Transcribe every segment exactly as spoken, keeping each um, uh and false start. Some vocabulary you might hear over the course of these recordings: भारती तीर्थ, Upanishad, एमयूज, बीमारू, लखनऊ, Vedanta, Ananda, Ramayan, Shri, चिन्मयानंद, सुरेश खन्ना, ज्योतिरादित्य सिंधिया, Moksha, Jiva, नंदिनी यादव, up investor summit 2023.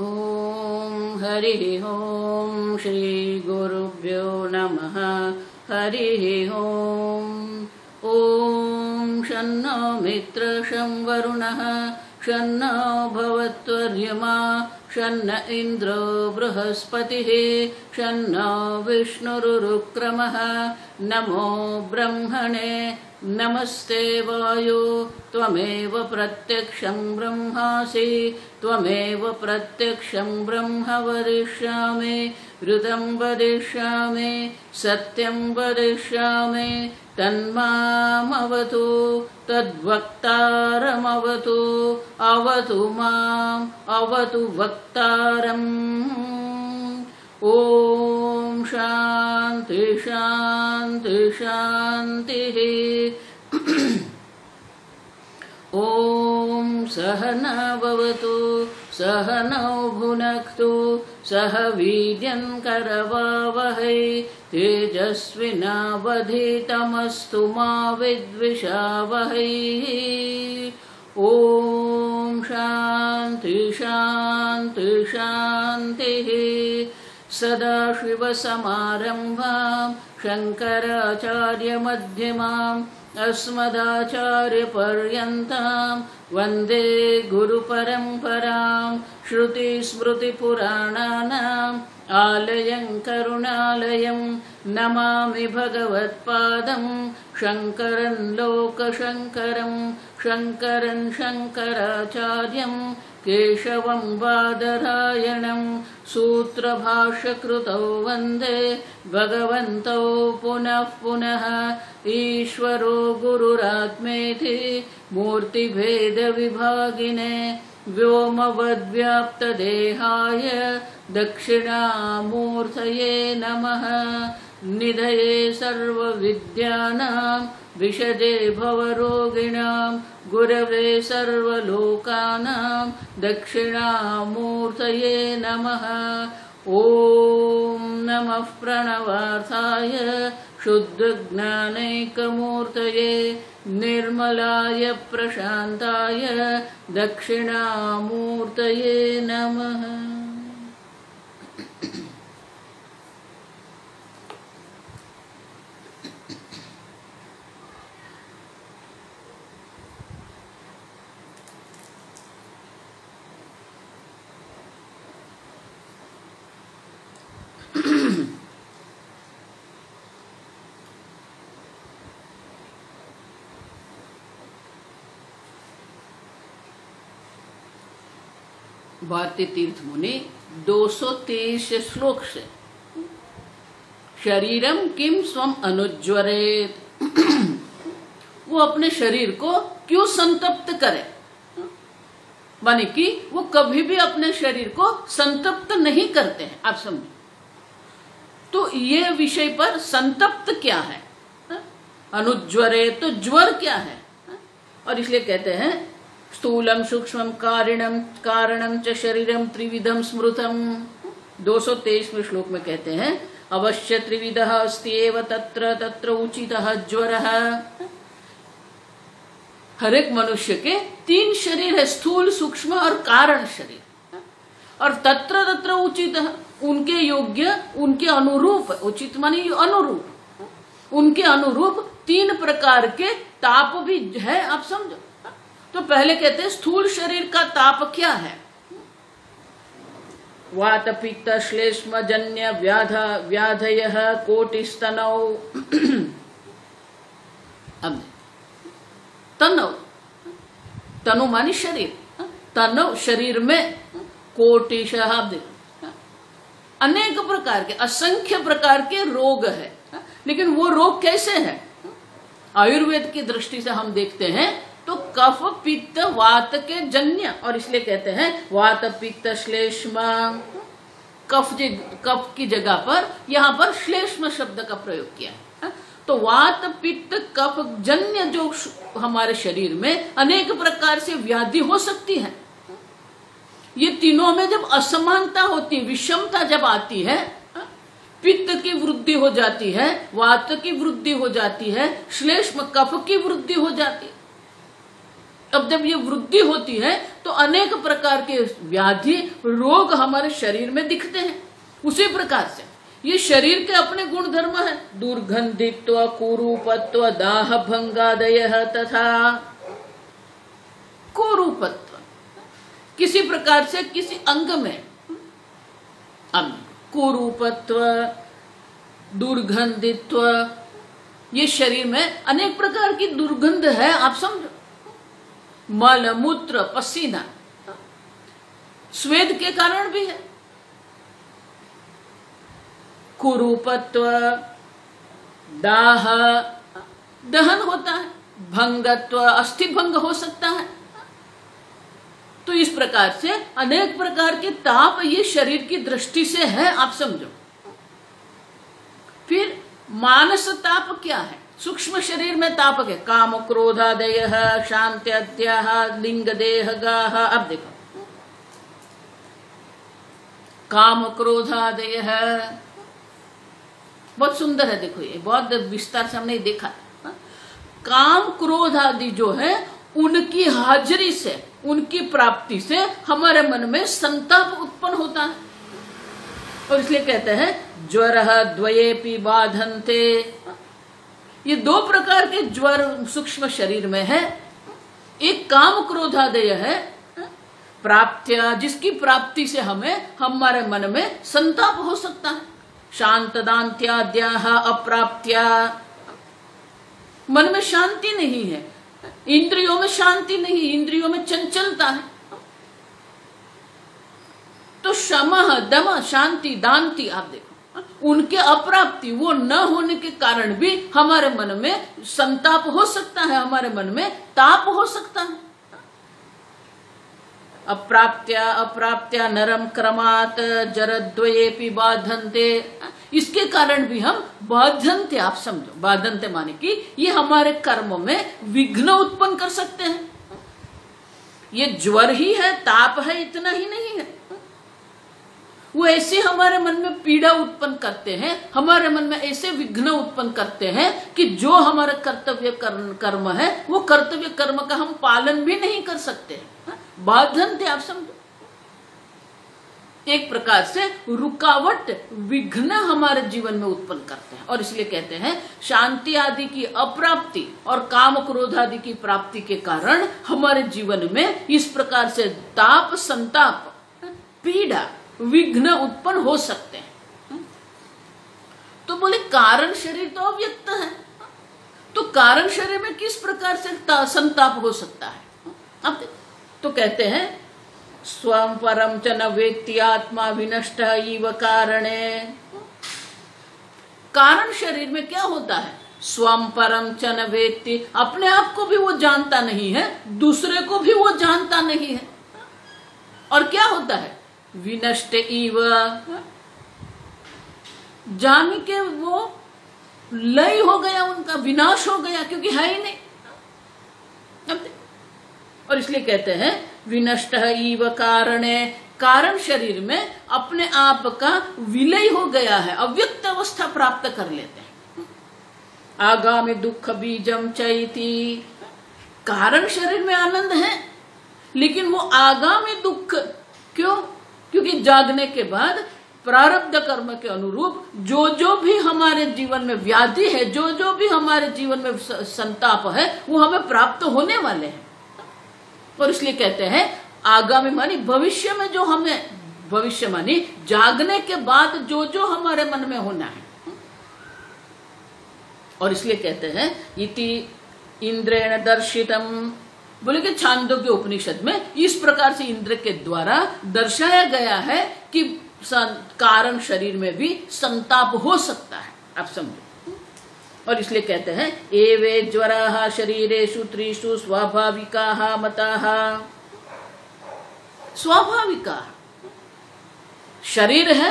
ओम हरि ओम श्री गुरुभ्यो नमः। हरि ओम ओम शन्नो मित्रशं वरुणः शन्नो भवत्वर्यमा शन्न इन्द्रो बृहस्पतिः शन्नो विष्णुरुरुक्रमः। नमो ब्रह्मणे नमस्ते वायो त्वमेव प्रत्यक्षं ब्रह्मासि त्वमेव प्रत्यक्षं ब्रह्म वदिष्यामि ऋतं वदिष्यामि सत्यं वदिष्यामि तन्मामवतु तद्वक्तारमवतु अवतु माम् अवतु वक्तारम्। ओम शांति शांति शांतिः। ओम सहना भवतु सहनौ भुनक्तु सह वीर्यं करवावहै तेजस्विनावधीतमस्तु मा विद्विषावहै। ओम शांति शांति शांतिः। सदाशिवसमारम्भां शङ्कराचार्यमध्यमाम् अस्मदाचार्यपर्यन्तां वन्दे गुरुपरम्परां। श्रुतिस्मृतिपुराणानाम् आलयं करुणालयं नमामि भगवत्पादं। शङ्करं लोकशङ्करं शङ्करं शङ्कराचार्यं केशवं बादरायणं सूत्रभाष्यकृतौ वन्दे भगवन्तौ पुनः पुनः। ईश्वरो गुरुरात्मेति मूर्तिभेदविभागिने व्योमवद्व्याप्तदेहाय दक्षिणामूर्तये नमः। निधये सर्वविद्यानां विशदे भवरोगिणां गुरवे सर्वलोकानां दक्षिणामूर्तये नमः। ॐ नमः प्रणवार्थाय शुद्धज्ञानैकमूर्तये निर्मलाय प्रशान्ताय दक्षिणामूर्तये नमः। भारती तीर्थ मुनि दो सौ तेईस श्लोक से शरीरम किम स्वम अनुज्वरेत, वो अपने शरीर को क्यों संतप्त करे, माने कि वो कभी भी अपने शरीर को संतप्त नहीं करते हैं। आप समझे तो ये विषय पर संतप्त क्या है, अनुज्वरेत तो ज्वर क्या है, और इसलिए कहते हैं स्थूलम सूक्ष्मम कारणम कारणम च शरीरम त्रिविधम स्मृतम। दो सौ तेईसवें श्लोक में कहते हैं अवश्य त्रिविधः अस्त्येव तत्र तत्र उचितः ज्वरः। हर एक मनुष्य के तीन शरीर है, स्थूल सूक्ष्म और कारण शरीर, और तत्र तत्र उचितः उनके योग्य उनके अनुरूप, उचित माने अनुरूप, उनके अनुरूप तीन प्रकार के ताप भी है। आप समझो तो पहले कहते हैं स्थूल शरीर का ताप क्या है, वात पित्त श्लेष्म जन्य व्याधा व्याधयः कोटिस्तनौ। अब तनौ तनु मानी शरीर, तनौ शरीर में कोटिश अनेक प्रकार के असंख्य प्रकार के रोग है, लेकिन वो रोग कैसे है, आयुर्वेद की दृष्टि से हम देखते हैं तो कफ पित्त वात के जन्य, और इसलिए कहते हैं वात पित्त श्लेष्म। कफ कफ की जगह पर यहाँ पर श्लेष्म शब्द का प्रयोग किया है। तो वात पित्त कफ जन्य जो हमारे शरीर में अनेक प्रकार से व्याधि हो सकती है, ये तीनों में जब असमानता होती, विषमता जब आती है, पित्त की वृद्धि हो जाती है, वात की वृद्धि हो जाती है, श्लेष्म कफ की वृद्धि हो जाती है। अब जब ये वृद्धि होती है तो अनेक प्रकार के व्याधि रोग हमारे शरीर में दिखते हैं। उसी प्रकार से ये शरीर के अपने गुण धर्म है, दुर्गंधित्व, कुरूपत्व, दाह भंगादय तथा कुरूपत्व, किसी प्रकार से किसी अंग में अंग कुरूपत्व, दुर्गंधित्व, ये शरीर में अनेक प्रकार की दुर्गंध है। आप समझो मल मूत्र पसीना स्वेद के कारण भी है। कुरूपत्व, दाह, दहन होता है, भंगत्व, अस्थि भंग हो सकता है। तो इस प्रकार से अनेक प्रकार के ताप ये शरीर की दृष्टि से है, आप समझो। फिर मानस ताप क्या है? सूक्ष्म शरीर में ताप के काम क्रोधादय, शांति अत्याह, लिंग देह गाह। अब देखो काम क्रोधादय बहुत सुंदर है, देखो ये बहुत विस्तार से हमने देखा। काम क्रोध आदि जो है उनकी हाजिरी से, उनकी प्राप्ति से हमारे मन में संताप उत्पन्न होता है। और इसलिए कहते हैं ज्वर द्वयेपि बाधन्ते। ये दो प्रकार के ज्वर सूक्ष्म शरीर में है। एक काम क्रोधादय है प्राप्त्या, जिसकी प्राप्ति से हमें हमारे मन में संताप हो सकता है। शांत दान्त्याद्याह अप्राप्त्या, मन में शांति नहीं है, इंद्रियों में शांति नहीं, इंद्रियों में चंचलता है। तो शमह दम शांति दान्ति, आप देखो उनके अप्राप्ति वो न होने के कारण भी हमारे मन में संताप हो सकता है, हमारे मन में ताप हो सकता है। अप्राप्त्या अप्राप्त्या नरम क्रमात जरद्वयेपि बाधन्ते, इसके कारण भी हम बाधन्ते, आप समझो बाधन्ते माने कि ये हमारे कर्मों में विघ्न उत्पन्न कर सकते हैं। ये ज्वर ही है, ताप है, इतना ही नहीं है, वो ऐसे हमारे मन में पीड़ा उत्पन्न करते हैं, हमारे मन में ऐसे विघ्न उत्पन्न करते हैं कि जो हमारा कर्तव्य कर्म है वो कर्तव्य कर्म का हम पालन भी नहीं कर सकते हैं। बाधन थे, आप समझो। एक प्रकार से रुकावट विघ्न हमारे जीवन में उत्पन्न करते हैं। और इसलिए कहते हैं शांति आदि की अप्राप्ति और काम क्रोध आदि की प्राप्ति के कारण हमारे जीवन में इस प्रकार से ताप, संताप, पीड़ा, विघ्न उत्पन्न हो सकते हैं। तो बोले कारण शरीर तो अव्यक्त है, तो कारण शरीर में किस प्रकार से संताप हो सकता है? अब तो कहते हैं स्वम परम च न वेत्ति आत्मा विनष्ट इव कारणे। कारण शरीर में क्या होता है? स्वम परम च न वेत्ति, अपने आप को भी वो जानता नहीं है, दूसरे को भी वो जानता नहीं है। और क्या होता है? विनष्ट इव, जान के वो लय हो गया, उनका विनाश हो गया, क्योंकि है ही नहीं। और इसलिए कहते हैं विनष्ट इव कारणे, कारण शरीर में अपने आप का विलय हो गया है, अव्यक्त अवस्था प्राप्त कर लेते हैं। आगामी दुख बीजम चैति, कारण शरीर में आनंद है लेकिन वो आगामी दुख, क्यों? क्योंकि जागने के बाद प्रारब्ध कर्म के अनुरूप जो जो भी हमारे जीवन में व्याधि है, जो जो भी हमारे जीवन में संताप है, वो हमें प्राप्त होने वाले हैं। और इसलिए कहते हैं आगामी मानी भविष्य में, जो हमें भविष्य मानी जागने के बाद जो जो हमारे मन में होना है। और इसलिए कहते हैं इति इंद्रेण दर्शितम, बोले कि छांदोग्य उपनिषद में इस प्रकार से इंद्र के द्वारा दर्शाया गया है कि कारण शरीर में भी संताप हो सकता है, आप समझो। और इसलिए कहते हैं एवे ज्वराः शरीरेषु त्रिषु स्वाभाविकाः मताः, स्वाभाविका शरीर है,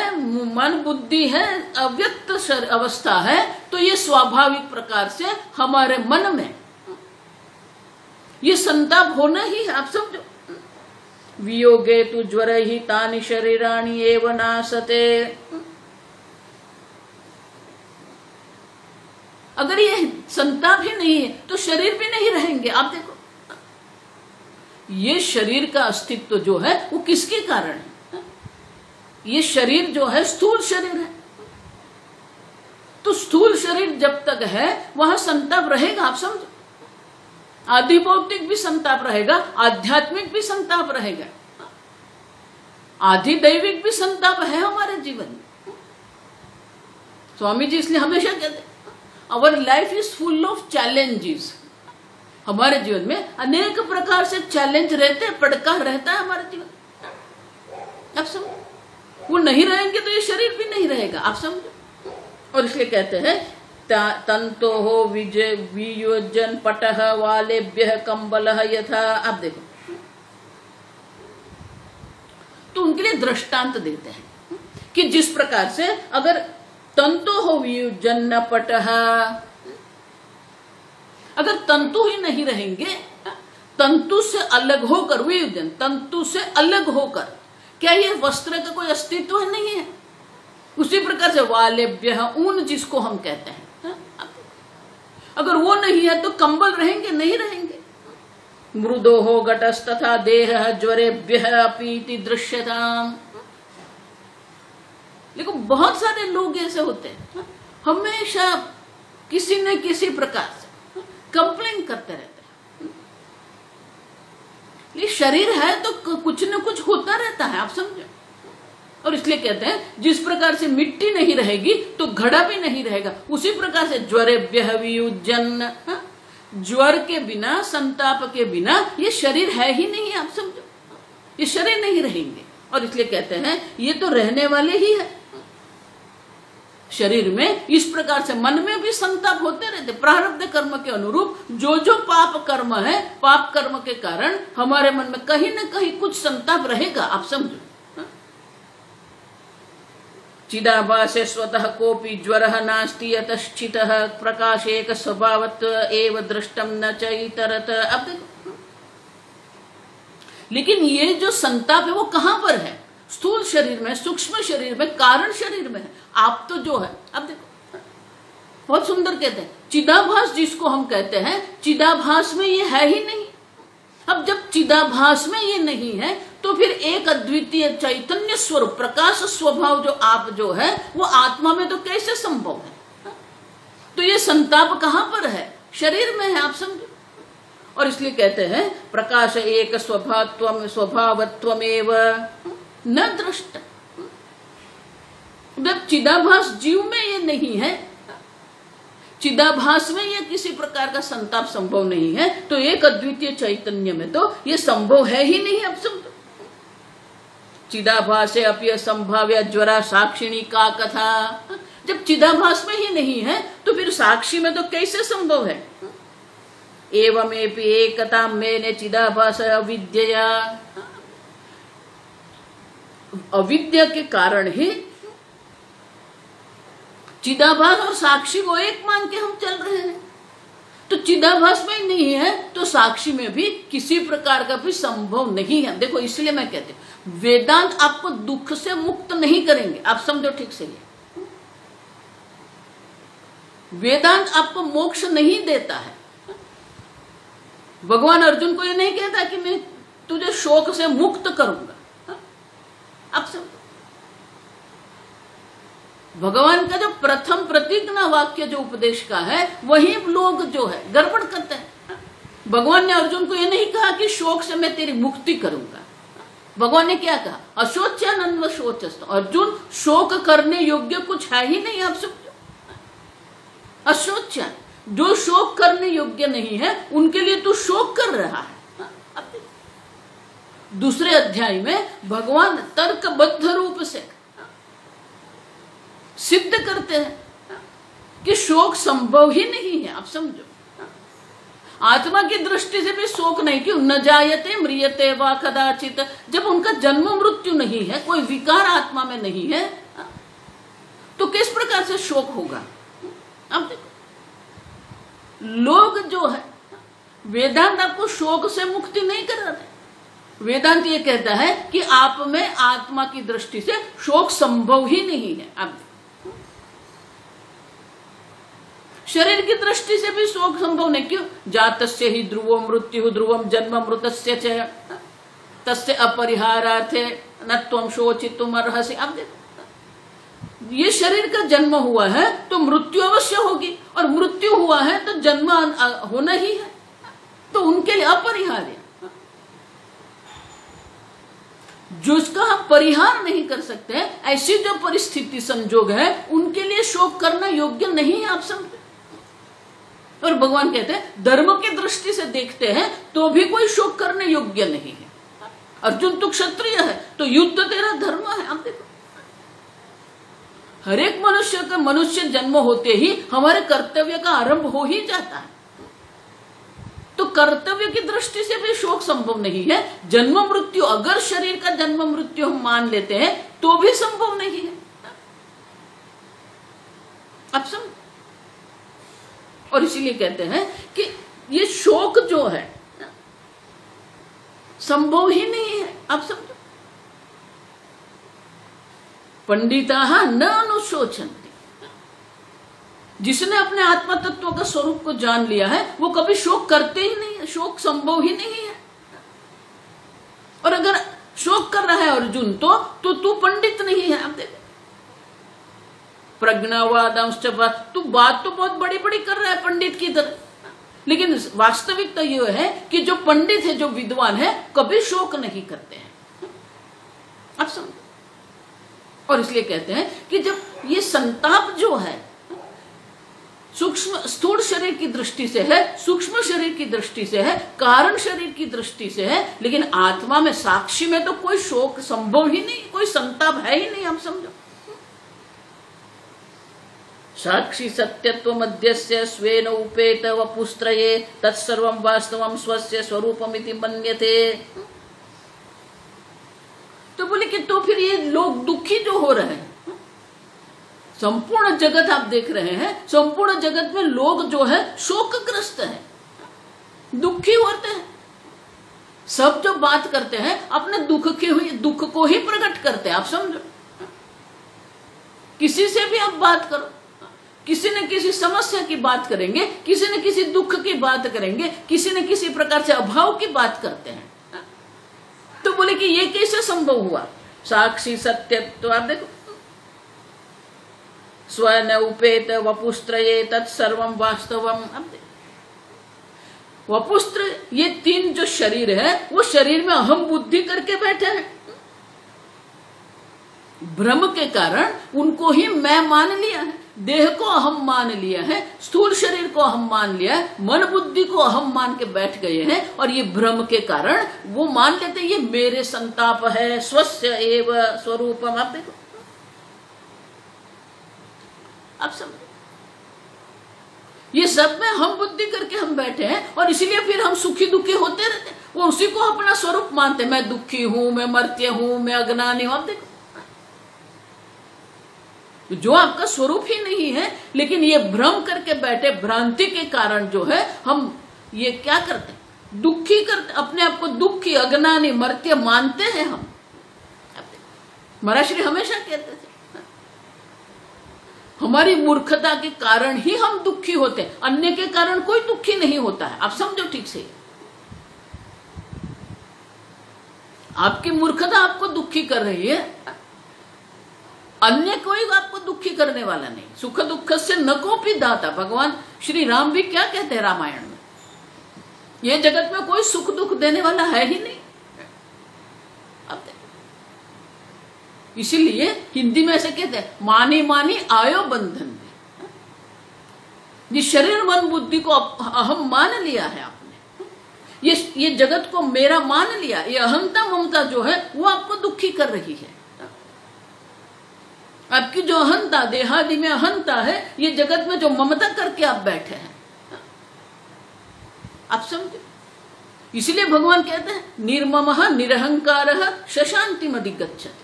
मन बुद्धि है, अव्यक्त अवस्था है, तो ये स्वाभाविक प्रकार से हमारे मन में ये संताप होना ही है, आप समझो। वियोगे तु ज्वर ही तानि शरीराणि एव नासते, अगर ये संताप ही नहीं है तो शरीर भी नहीं रहेंगे। आप देखो ये शरीर का अस्तित्व जो है वो किसके कारण है? ये शरीर जो है स्थूल शरीर है, तो स्थूल शरीर जब तक है वहां संताप रहेगा। आप समझो, आदि भौतिक भी संताप रहेगा, आध्यात्मिक भी संताप रहेगा, आदि दैविक भी संताप है हमारे जीवन में। स्वामी जी इसलिए हमेशा कहते our life is full of challenges. हमारे जीवन में अनेक प्रकार से चैलेंज रहते हैं, पड़का रहता है हमारे जीवन। आप समझो, वो नहीं रहेंगे तो ये शरीर भी नहीं रहेगा। आप समझो, और इसलिए कहते हैं तंतो हो विजय वियोजन पटह वाले व्यह कम्बलह यथा। आप देखो तो उनके लिए दृष्टांत देते हैं कि जिस प्रकार से अगर तंतो हो वियोजन पटह, अगर तंतु ही नहीं रहेंगे, तंतु से अलग होकर, वियोजन तंतु से अलग होकर, क्या ये वस्त्र का कोई अस्तित्व नहीं है? उसी प्रकार से वालेभ्य ऊन जिसको हम कहते हैं, अगर वो नहीं है तो कंबल रहेंगे? नहीं रहेंगे। मृदो हो घटस तथा देह ज्वरेभ्यः अपीति दृश्यताम्। लेकिन बहुत सारे लोग ऐसे होते हैं, हमेशा किसी न किसी प्रकार से कंप्लेन करते रहते हैं। ये शरीर है तो कुछ न कुछ होता रहता है। आप समझो, और इसलिए कहते हैं जिस प्रकार से मिट्टी नहीं रहेगी तो घड़ा भी नहीं रहेगा, उसी प्रकार से ज्वरेभ्यः वियोजन, ज्वर के बिना, संताप के बिना ये शरीर है ही नहीं। आप समझो, ये शरीर नहीं रहेंगे, और इसलिए कहते हैं ये तो रहने वाले ही है। शरीर में इस प्रकार से मन में भी संताप होते रहते। प्रारब्ध कर्म के अनुरूप जो जो पाप कर्म है, पाप कर्म के कारण हमारे मन में कहीं ना कहीं कुछ संताप रहेगा। आप समझो, चिदाभासे स्वतः कोपि ज्वरः नास्ति यतश्चितः प्रकाशेक स्वभावत एव दृष्टम न च इतरत। अब देखो, लेकिन ये जो संताप है वो कहां पर है? स्थूल शरीर में, सूक्ष्म शरीर में, कारण शरीर में है। आप तो जो है, अब देखो बहुत सुंदर कहते हैं चिदाभास जिसको हम कहते हैं, चिदाभास में ये है ही नहीं। अब जब चिदाभास में ये नहीं है तो फिर एक अद्वितीय चैतन्य स्वरूप प्रकाश स्वभाव जो आप जो है वो आत्मा में तो कैसे संभव है? तो ये संताप कहां पर है? शरीर में है। आप समझो, और इसलिए कहते हैं प्रकाश एक स्वभावत्वम स्वभावत्वमेव न दृष्ट। जब चिदाभास जीव में ये नहीं है, चिदाभास में ये किसी प्रकार का संताप संभव नहीं है, तो एक अद्वितीय चैतन्य में तो ये संभव है ही नहीं। आप समझो, चिदाभासे अपि असंभाव्य ज्वरा साक्षिणी का कथा। जब चिदाभास में ही नहीं है तो फिर साक्षी में तो कैसे संभव है? एवमेपि एकता मेने चिदाभास अविद्या। अविद्या के कारण ही चिदाभास और साक्षी को एक मान के हम चल रहे हैं। तो चिदाभास में नहीं है तो साक्षी में भी किसी प्रकार का भी संभव नहीं है। देखो, इसलिए मैं कहती हूँ वेदांत आपको दुख से मुक्त नहीं करेंगे। आप समझो ठीक से, ये वेदांत आपको मोक्ष नहीं देता है। भगवान अर्जुन को ये नहीं कहता कि मैं तुझे शोक से मुक्त करूंगा। आप समझो, भगवान का जो प्रथम प्रतिज्ञा वाक्य जो उपदेश का है वही लोग जो है गड़बड़ करते हैं। भगवान ने अर्जुन को यह नहीं कहा कि शोक से मैं तेरी मुक्ति करूंगा। भगवान ने क्या कहा? अशोच्यानन्व शोचस्त। अर्जुन, शोक करने योग्य कुछ है ही नहीं। आप सब अशोच्या, जो शोक करने योग्य नहीं है उनके लिए तू शोक कर रहा है। दूसरे अध्याय में भगवान तर्कबद्ध रूप से सिद्ध करते हैं कि शोक संभव ही नहीं है। आप समझो, आत्मा की दृष्टि से भी शोक नहीं, कि न जायते म्रियते वा कदाचित। जब उनका जन्म मृत्यु नहीं है, कोई विकार आत्मा में नहीं है, तो किस प्रकार से शोक होगा? आप देखो, लोग जो है वेदांत आपको शोक से मुक्ति नहीं करा रहे। वेदांत ये कहता है कि आप में आत्मा की दृष्टि से शोक संभव ही नहीं है। आप शरीर की दृष्टि से भी शोक संभव नहीं। क्यों? जातस्य ही ध्रुवो मृत्यु ध्रुवम जन्म मृतस्य च तस्य अपरिहारार्थे न त्वं शोचितुम् अर्हसि। अब देखो ये शरीर का जन्म हुआ है तो मृत्यु अवश्य होगी और मृत्यु हुआ है तो जन्म होना ही है, तो उनके लिए अपरिहार्य। जो उसका हम परिहार नहीं कर सकते ऐसी जो परिस्थिति संजोग है उनके लिए शोक करना योग्य नहीं है आप समझते। और भगवान कहते हैं धर्म की दृष्टि से देखते हैं तो भी कोई शोक करने योग्य नहीं है। अर्जुन तो क्षत्रिय है तो युद्ध तेरा धर्म है। आप देखो हर एक मनुष्य का मनुष्य जन्म होते ही हमारे कर्तव्य का आरंभ हो ही जाता है, तो कर्तव्य की दृष्टि से भी शोक संभव नहीं है। जन्म मृत्यु अगर शरीर का जन्म मृत्यु हम मान लेते हैं तो भी संभव नहीं है। आप समझ। और इसीलिए कहते हैं कि ये शोक जो है संभव ही नहीं है। आप समझो पंडिताः न अनुशोचन्ति, जिसने अपने आत्म तत्व का स्वरूप को जान लिया है वो कभी शोक करते ही नहीं है, शोक संभव ही नहीं है। और अगर शोक कर रहा है अर्जुन तो तो तू पंडित नहीं है। आप देखो प्रज्ञावादांश्च बात, तू बात तो बहुत बड़ी बड़ी कर रहा है पंडित की तरह, लेकिन वास्तविकता यह है कि जो पंडित है जो विद्वान है कभी शोक नहीं करते हैं। आप समझो। और इसलिए कहते हैं कि जब ये संताप जो है सूक्ष्म स्थूल शरीर की दृष्टि से है, सूक्ष्म शरीर की दृष्टि से है, कारण शरीर की दृष्टि से है, लेकिन आत्मा में साक्षी में तो कोई शोक संभव ही नहीं, कोई संताप है ही नहीं। आप समझो साक्षी सत्यत्व मध्यस्य स्वेन उपेत वपुस्त्रये तत्सर्वं वास्तवं स्वस्य स्वरूपमिति मन्यते। तो बोले कि तो फिर ये लोग दुखी जो हो रहे हैं, संपूर्ण जगत आप देख रहे हैं, संपूर्ण जगत में लोग जो है शोकग्रस्त हैं, दुखी होते हैं। सब जो बात करते हैं अपने दुख के हुए दुख को ही प्रकट करते हैं। आप समझो किसी से भी आप बात करो, किसी न किसी समस्या की बात करेंगे, किसी न किसी दुख की बात करेंगे, किसी न किसी प्रकार से अभाव की बात करते हैं। तो बोले कि ये कैसे संभव हुआ? साक्षी सत्यत्व, आप देखो स्वयं उपेत वपुस्त्रये तत्सर्वं वास्तवं। आप देखो वपुस्त्र ये तीन जो शरीर है वो शरीर में अहम बुद्धि करके बैठे हैं, भ्रम के कारण उनको ही मैं मान लिया है, देह को अहम मान लिया है, स्थूल शरीर को अहम मान लिया है, मन बुद्धि को अहम मान के बैठ गए हैं। और ये भ्रम के कारण वो मान लेते हैं ये मेरे संताप है, स्वस्य एव स्वरूपम। आप देखो आप समझो ये सब में हम बुद्धि करके हम बैठे हैं और इसीलिए फिर हम सुखी दुखी होते रहते हैं। वो उसी को अपना स्वरूप मानते हैं, मैं दुखी हूं, मैं मर्त्य हूं, मैं अज्ञानी हूं। आप देखो जो आपका स्वरूप ही नहीं है, लेकिन ये भ्रम करके बैठे, भ्रांति के कारण जो है हम ये क्या करते हैं दुखी करते, अपने आप को दुखी अज्ञानी मर्त्य मानते हैं हम। महाराज श्री हमेशा कहते थे हमारी मूर्खता के कारण ही हम दुखी होते हैं, अन्य के कारण कोई दुखी नहीं होता है। आप समझो ठीक से आपकी मूर्खता आपको दुखी कर रही है, अन्य कोई आपको दुखी करने वाला नहीं। सुख दुख से न कोपी दाता, भगवान श्री राम भी क्या कहते हैं रामायण में, ये जगत में कोई सुख दुख देने वाला है ही नहीं। इसीलिए हिंदी में ऐसे कहते हैं मानी मानी आयो बंधन में, ये शरीर मन बुद्धि को अहम मान लिया है आपने, ये ये जगत को मेरा मान लिया, ये अहंता ममता जो है वो आपको दुखी कर रही है। आपकी जो अहंता देहादि में अहंता है, ये जगत में जो ममता करके आप बैठे हैं। आप समझे इसलिए भगवान कहते हैं निर्ममः निरहंकारः शशांतिम् अधिगच्छति।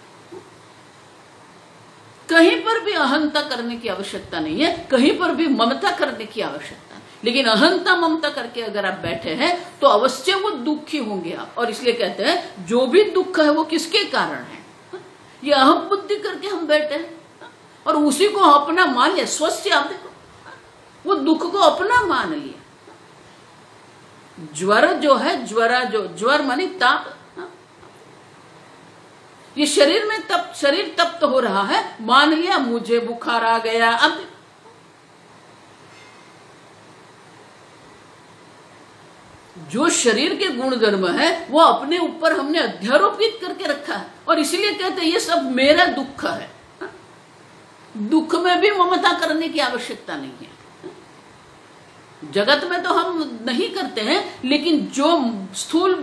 कहीं पर भी अहंता करने की आवश्यकता नहीं है, कहीं पर भी ममता करने की आवश्यकता नहीं, लेकिन अहंता ममता करके अगर आप बैठे हैं तो अवश्य वो दुखी होंगे आप। और इसलिए कहते हैं जो भी दुख है वो किसके कारण है, ये अहम बुद्धि करके हम बैठे हैं और उसी को अपना मान लिया स्वस्य। आप देखो वो दुख को अपना मान लिया। ज्वर जो है, ज्वरा जो, ज्वर माने ताप, ये शरीर में तप, शरीर तप्त हो रहा है, मान लिया मुझे बुखार आ गया। अब जो शरीर के गुणधर्म है वो अपने ऊपर हमने अध्यारोपित करके रखा है, और इसलिए कहते हैं ये सब मेरा दुख है। दुख में भी ममता करने की आवश्यकता नहीं है। जगत में तो हम नहीं करते हैं, लेकिन जो स्थूल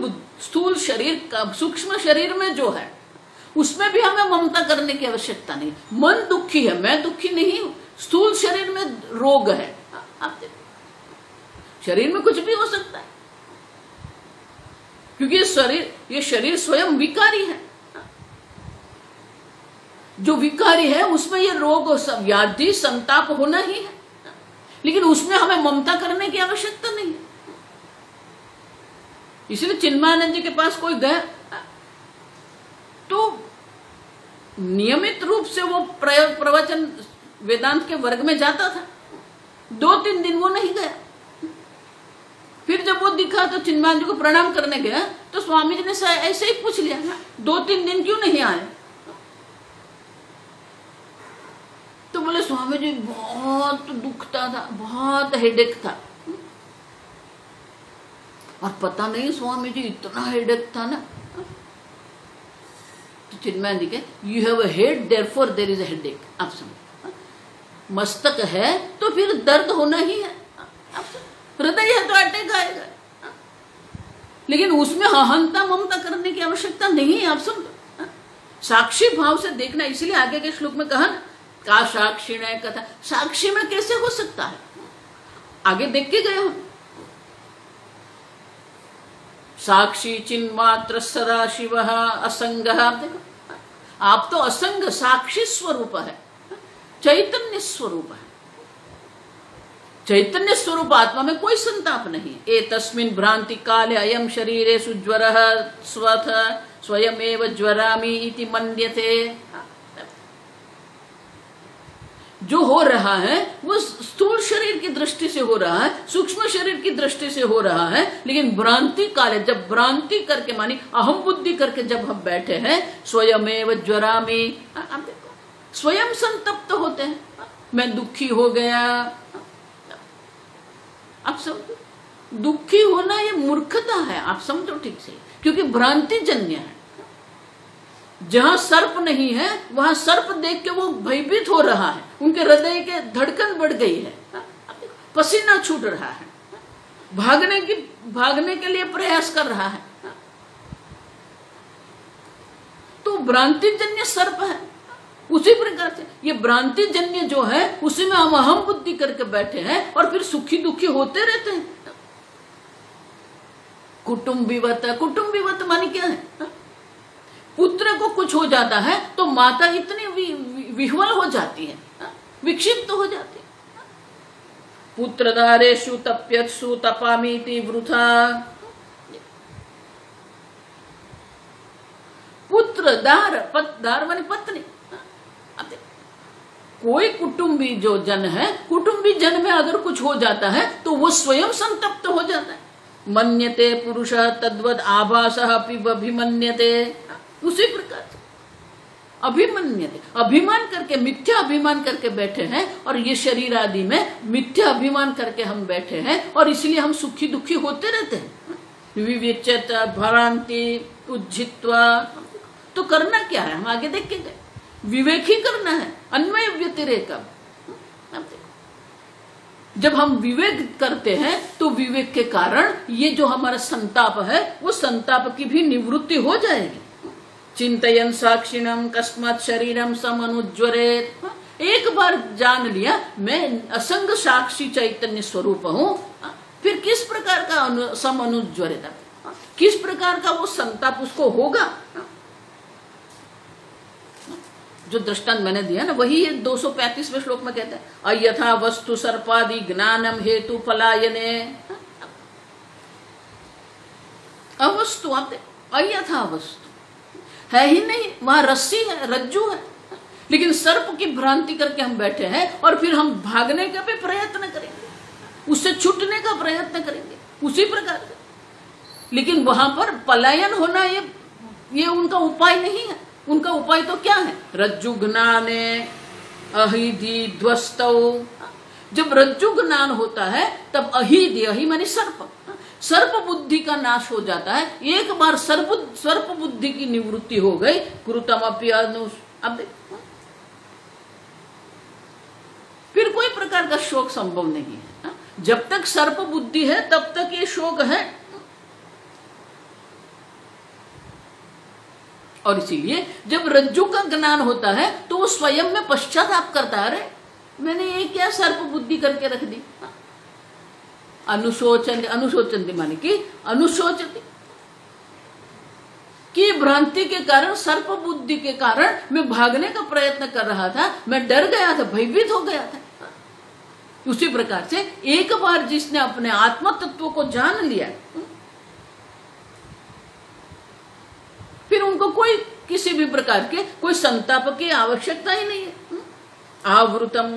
स्थूल शरीर का, सूक्ष्म शरीर में जो है, उसमें भी हमें ममता करने की आवश्यकता नहीं। मन दुखी है, मैं दुखी नहीं हूं। स्थूल शरीर में रोग है, आप देखो शरीर में कुछ भी हो सकता है, क्योंकि ये शरीर ये शरीर स्वयं विकारी है। जो विकारी है उसमें ये रोग, व्याधि, संताप होना ही है, लेकिन उसमें हमें ममता करने की आवश्यकता नहीं है। इसलिए चिन्मयानंद जी के पास कोई गया तो नियमित रूप से वो प्रवचन वेदांत के वर्ग में जाता था, दो तीन दिन वो नहीं गया। फिर जब वो दिखा तो चिन्मयानंद जी को प्रणाम करने गया तो स्वामी जी ने ऐसे ही पूछ लिया ना, दो तीन दिन क्यों नहीं आए? तो बोले स्वामी जी बहुत दुखता था, बहुत हेडेक था, और पता नहीं स्वामी जी इतना हेडेक था ना। तो चिन्मयानंद जी के you have a head therefore there is a headache, आप समझ। मस्तक है तो फिर दर्द होना ही है, आप समझ। हृदय है तो अटैक आएगा, लेकिन उसमें अहंता ममता करने की आवश्यकता नहीं है, आप समझ। साक्षी भाव से देखना, इसलिए आगे के श्लोक में कहा ना, का साक्षी ने कथा, साक्षी में कैसे हो सकता है? आगे देख के गए हो, साक्षी चिन्मात्र सदा शिव असंग। आप देखो, आप तो असंग साक्षी स्वरूप है, चैतन्य स्वरूप है। चैतन्य स्वरूप आत्मा में कोई संताप नहीं है। ए तस्मिन् भ्रांति काले अयम शरीरे सुज्वरः स्वथ स्वयमेव ज्वरामि इति मन्यते। जो हो रहा है वो स्थूल शरीर की दृष्टि से हो रहा है, सूक्ष्म शरीर की दृष्टि से हो रहा है, लेकिन भ्रांति काले, जब भ्रांति करके मानी अहम बुद्धि करके जब हम बैठे हैं, स्वयमेव ज्वरामि, आप देखो स्वयं संतप्त होते हैं, मैं दुखी हो गया। आप समझो, दुखी होना ये मूर्खता है, आप समझो ठीक से, क्योंकि भ्रांति जन्य है। जहां सर्प नहीं है वहां सर्प देख के वो भयभीत हो रहा है, उनके हृदय के धड़कन बढ़ गई है, पसीना छूट रहा है, भागने की भागने के लिए प्रयास कर रहा है। तो भ्रांतिजन्य सर्प है। उसी प्रकार से ये भ्रांति जन्य जो है उसी में हम अहम बुद्धि करके बैठे हैं, और फिर सुखी दुखी होते रहते हैं। कुटुंबीवत, कुटुंबीवत माने क्या है? पुत्र को कुछ हो जाता है तो माता इतनी वि, वि, विह्वल हो जाती है, विक्षिप्त हो जाती है। पुत्रधारेषु तप्यत्सु तपामीति वृथा। पुत्रधार, पतधार माने पत्नी। कोई कुटुंबी जो जन है, कुटुंबी जन में अगर कुछ हो जाता है तो वो स्वयं संतप्त हो जाता है। मन्यते पुरुष तद्वद आभासः अभिमन्यते। उसी प्रकार से अभिमन्यते, अभिमान करके, मिथ्या अभिमान करके बैठे हैं, और ये शरीर आदि में मिथ्या अभिमान करके हम बैठे हैं, और इसलिए हम सुखी दुखी होते रहते हैं। विवेचत भ्रांति उज्जित्वा, तो करना क्या है? हम आगे देख के गए, विवेक ही करना है, अन्वय व्यतिरेकम। जब हम विवेक करते हैं तो विवेक के कारण ये जो हमारा संताप है वो संताप की भी निवृत्ति हो जाएगी। चिंतयन साक्षिणम कस्मात् शरीरम समनुज्वरेत। एक बार जान लिया मैं असंग साक्षी चैतन्य स्वरूप हूं, फिर किस प्रकार का समनुज्वरेत, किस प्रकार का वो संताप उसको होगा। जो दृष्टांत मैंने दिया ना, वही ये दो सौ पैंतीसवें श्लोक में कहता है, अयथा वस्तु सर्पादि ज्ञानम हेतु पलायने अवस्तु। आप अयथा वस्तु है ही नहीं, वहां रस्सी है, रज्जू है, लेकिन सर्प की भ्रांति करके हम बैठे हैं, और फिर हम भागने का भी प्रयत्न करेंगे। उससे छूटने का प्रयत्न करेंगे उसी प्रकार का। लेकिन वहां पर पलायन होना ये ये उनका उपाय नहीं है। उनका उपाय तो क्या है? रज्जु ज्ञाने अहिधि ध्वस्तौ। जब रज्जु ज्ञान होता है तब अहिधि, अहि माने सर्प, सर्प बुद्धि का नाश हो जाता है। एक बार सर्प सर्प बुद्धि की निवृत्ति हो गई, कुरुतमपि अनुस। अब देखो फिर कोई प्रकार का शोक संभव नहीं है। जब तक सर्प बुद्धि है तब तक ये शोक है, और इसीलिए जब रज्जु का ज्ञान होता है तो वो स्वयं में पश्चाताप करता है, अरे मैंने ये क्या सर्प बुद्धि करके रख दी। अनुशोचन अनुशोचन माने कि अनुशोचन की भ्रांति के कारण, सर्प बुद्धि के कारण मैं भागने का प्रयत्न कर रहा था, मैं डर गया था, भयभीत हो गया था। उसी प्रकार से एक बार जिसने अपने आत्म तत्व को जान लिया फिर उनको कोई किसी भी प्रकार के कोई संताप की आवश्यकता ही नहीं है। आवृतम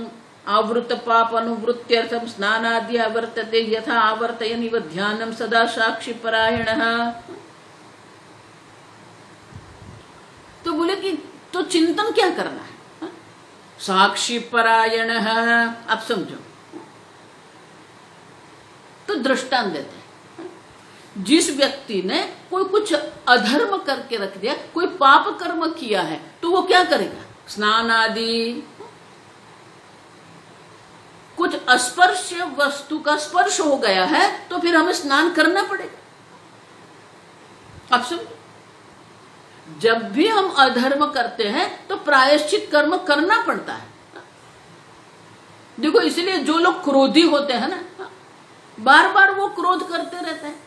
आवृत पाप अनुवृत्त्यर्थम स्नानादि आवर्तते यथा आवर्तयन इव ध्यानम सदा साक्षी परायणः। तो बोले कि तो चिंतन क्या करना है? साक्षी परायणः। आप समझो तो दृष्टांत देते हैं, जिस व्यक्ति ने कोई कुछ अधर्म करके रख दिया, कोई पाप कर्म किया है, तो वो क्या करेगा? स्नान आदि कुछ स्पर्श वस्तु का स्पर्श हो गया है तो फिर हमें स्नान करना पड़ेगा। आप समझो, जब भी हम अधर्म करते हैं तो प्रायश्चित कर्म करना पड़ता है। देखो इसलिए जो लोग क्रोधी होते हैं ना, बार बार वो क्रोध करते रहते हैं,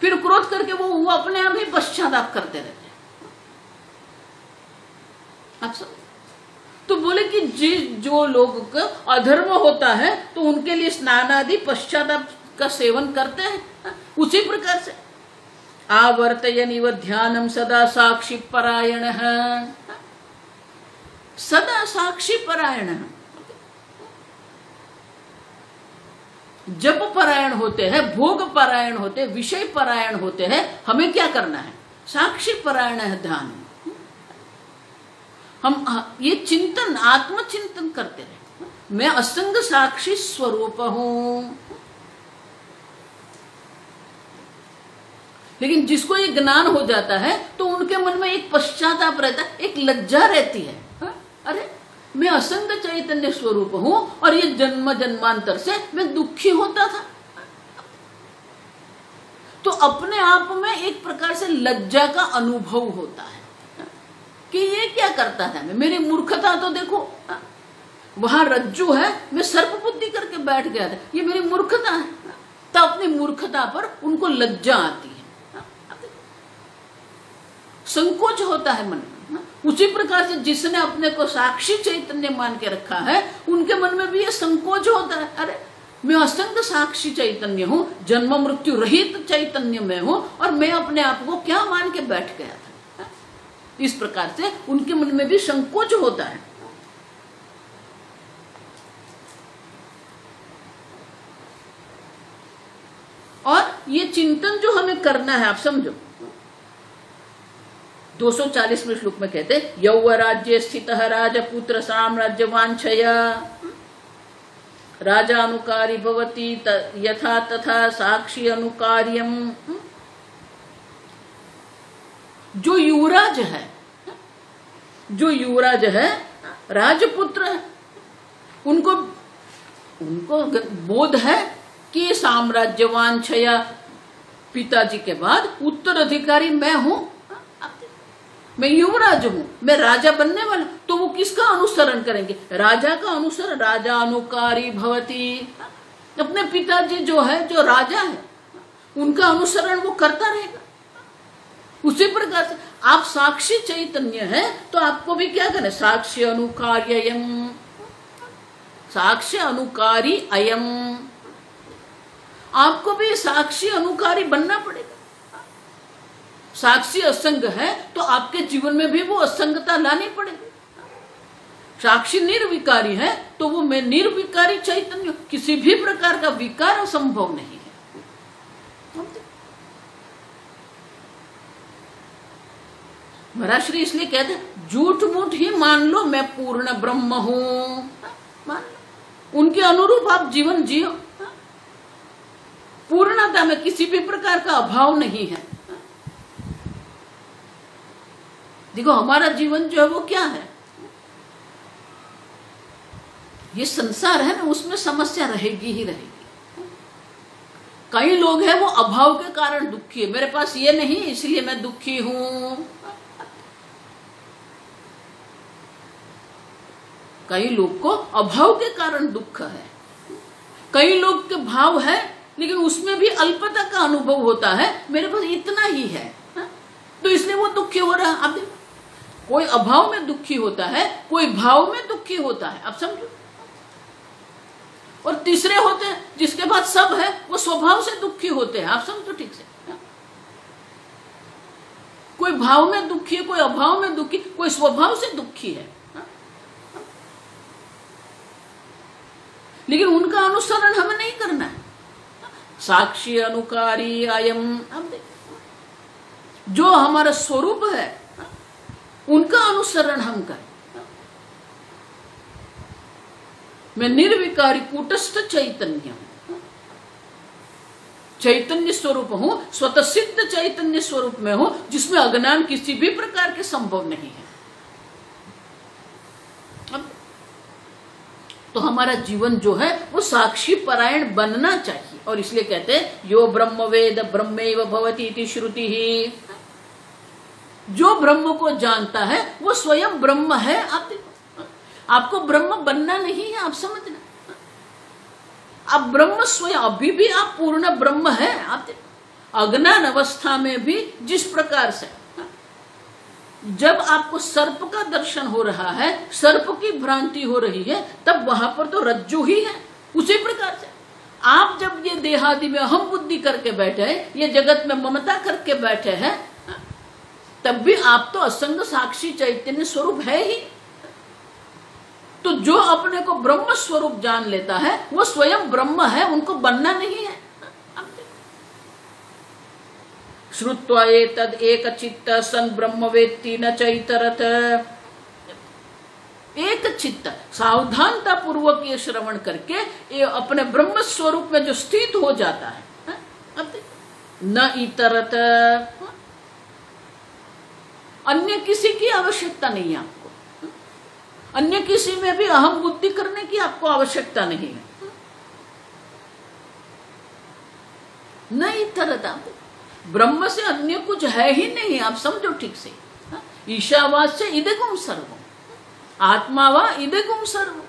फिर क्रोध करके वो वो अपने आप ही पश्चाताप करते रहते हैं। आप समझो तो बोले कि जी जो लोग का अधर्म होता है तो उनके लिए स्नान आदि पश्चाताप का सेवन करते हैं। उसी प्रकार से आवर्तयन इव ध्यानम सदा साक्षी परायणः, सदा साक्षी परायणः। जब परायण होते हैं, भोग परायण होते हैं, विषय परायण होते हैं, हमें क्या करना है? साक्षी परायण है ध्यान। हम ये चिंतन, आत्मचिंतन करते रहे, मैं असंग साक्षी स्वरूप हूं। लेकिन जिसको ये ज्ञान हो जाता है तो उनके मन में एक पश्चाताप रहता है, एक लज्जा रहती है। हा? अरे मैं असंग चैतन्य स्वरूप हूं और ये जन्म जन्मांतर से मैं दुखी होता था। तो अपने आप में एक प्रकार से लज्जा का अनुभव होता है कि ये क्या करता था, मैं मेरी मूर्खता तो देखो, वहां रज्जू है, मैं सर्प बुद्धि करके बैठ गया था, ये मेरी मूर्खता है। तो अपनी मूर्खता पर उनको लज्जा आती है, संकोच होता है मन में। उसी प्रकार से जिसने अपने को साक्षी चैतन्य मान के रखा है उनके मन में भी ये संकोच होता है, अरे मैं असंग साक्षी चैतन्य हूं, जन्म मृत्यु रहित चैतन्य में हूं और मैं अपने आप को क्या मान के बैठ गया था। इस प्रकार से उनके मन में भी संकोच होता है। और ये चिंतन जो हमें करना है, आप समझो दो सौ चालीसवें श्लोक में कहते हैं, यौव राज्य स्थित राजपुत्र साम्राज्य वांछया राजा अनुकारी भवति यथा तथा साक्षी अनुकार्यम। जो युवराज है, जो युवराज है, राजपुत्र है, उनको उनको बोध है कि साम्राज्य वांछया, पिताजी के बाद उत्तराधिकारी मैं हूं, मैं युवराज हूं, मैं राजा बनने वाला। तो वो किसका अनुसरण करेंगे? राजा का अनुसरण। राजा अनुकारी भवति, अपने पिताजी जो है, जो राजा है, उनका अनुसरण वो करता रहेगा। उसी प्रकार से आप साक्षी चैतन्य है तो आपको भी क्या करना है? साक्षी अनुकार्ययम, साक्षी अनुकारी अयम। आपको भी साक्षी अनुकारी बनना पड़ेगा। साक्षी असंग है तो आपके जीवन में भी वो असंगता लानी पड़ेगी। साक्षी निर्विकारी है तो वो मैं निर्विकारी चैतन्य, किसी भी प्रकार का विकार असंभव नहीं है। महाराष्ट्री इसलिए कहते झूठ मूठ ही मान लो मैं पूर्ण ब्रह्म हूं, मान लो उनके अनुरूप आप जीवन जियो, पूर्णता में किसी भी प्रकार का अभाव नहीं है। देखो हमारा जीवन जो है वो क्या है, ये संसार है ना, उसमें समस्या रहेगी ही रहेगी। कई लोग हैं वो अभाव के कारण दुखी है, मेरे पास ये नहीं इसलिए मैं दुखी हूं। कई लोग को अभाव के कारण दुख है, कई लोग के भाव है लेकिन उसमें भी अल्पता का अनुभव होता है, मेरे पास इतना ही है तो इसलिए वो दुखी हो रहा। आप देखो कोई अभाव में दुखी होता है, कोई भाव में दुखी होता है, आप समझो। और तीसरे होते हैं जिसके बाद सब है वो स्वभाव से दुखी होते हैं, आप समझो ठीक से। कोई भाव में दुखी है, कोई अभाव में दुखी, कोई स्वभाव से दुखी है, लेकिन उनका अनुसरण हमें नहीं करना है। साक्षी अनुकारी अयम, जो हमारा स्वरूप है उनका अनुसरण हम करें। मैं निर्विकारी कूटस्थ चैतन्य हूं, चैतन्य स्वरूप हूं, स्वतः सिद्ध चैतन्य स्वरूप में हूं जिसमें अज्ञान किसी भी प्रकार के संभव नहीं है। तो हमारा जीवन जो है वो साक्षी परायण बनना चाहिए, और इसलिए कहते हैं यो ब्रह्मवेद ब्रह्मैव भवति इति श्रुति ही। जो ब्रह्म को जानता है वो स्वयं ब्रह्म है। आप आपको ब्रह्म बनना नहीं है, आप समझना, आप ब्रह्म स्वयं, अभी भी आप पूर्ण ब्रह्म है। आप अज्ञान अवस्था में भी जिस प्रकार से जब आपको सर्प का दर्शन हो रहा है, सर्प की भ्रांति हो रही है, तब वहां पर तो रज्जु ही है। उसी प्रकार से आप जब ये देहादि में अहम बुद्धि करके बैठे हैं, ये जगत में ममता करके बैठे हैं, तब भी आप तो असंग साक्षी चैतन्य स्वरूप है ही। तो जो अपने को ब्रह्म स्वरूप जान लेता है वो स्वयं ब्रह्म है, उनको बनना नहीं है। श्रुत्वा एतद् एकचित्त सन् ब्रह्मवेत्ति न चैतरत। एक चित्त सावधानता पूर्वक ये श्रवण करके ये अपने ब्रह्म स्वरूप में जो स्थित हो जाता है न इतरत, अन्य किसी की आवश्यकता नहीं है आपको, अन्य किसी में भी अहम बुद्धि करने की आपको आवश्यकता नहीं है। न इतरत, ब्रह्म से अन्य कुछ है ही नहीं, आप समझो ठीक से। ईशावास से इदगुम सर्वम, आत्मावा इदगुम सर्वम।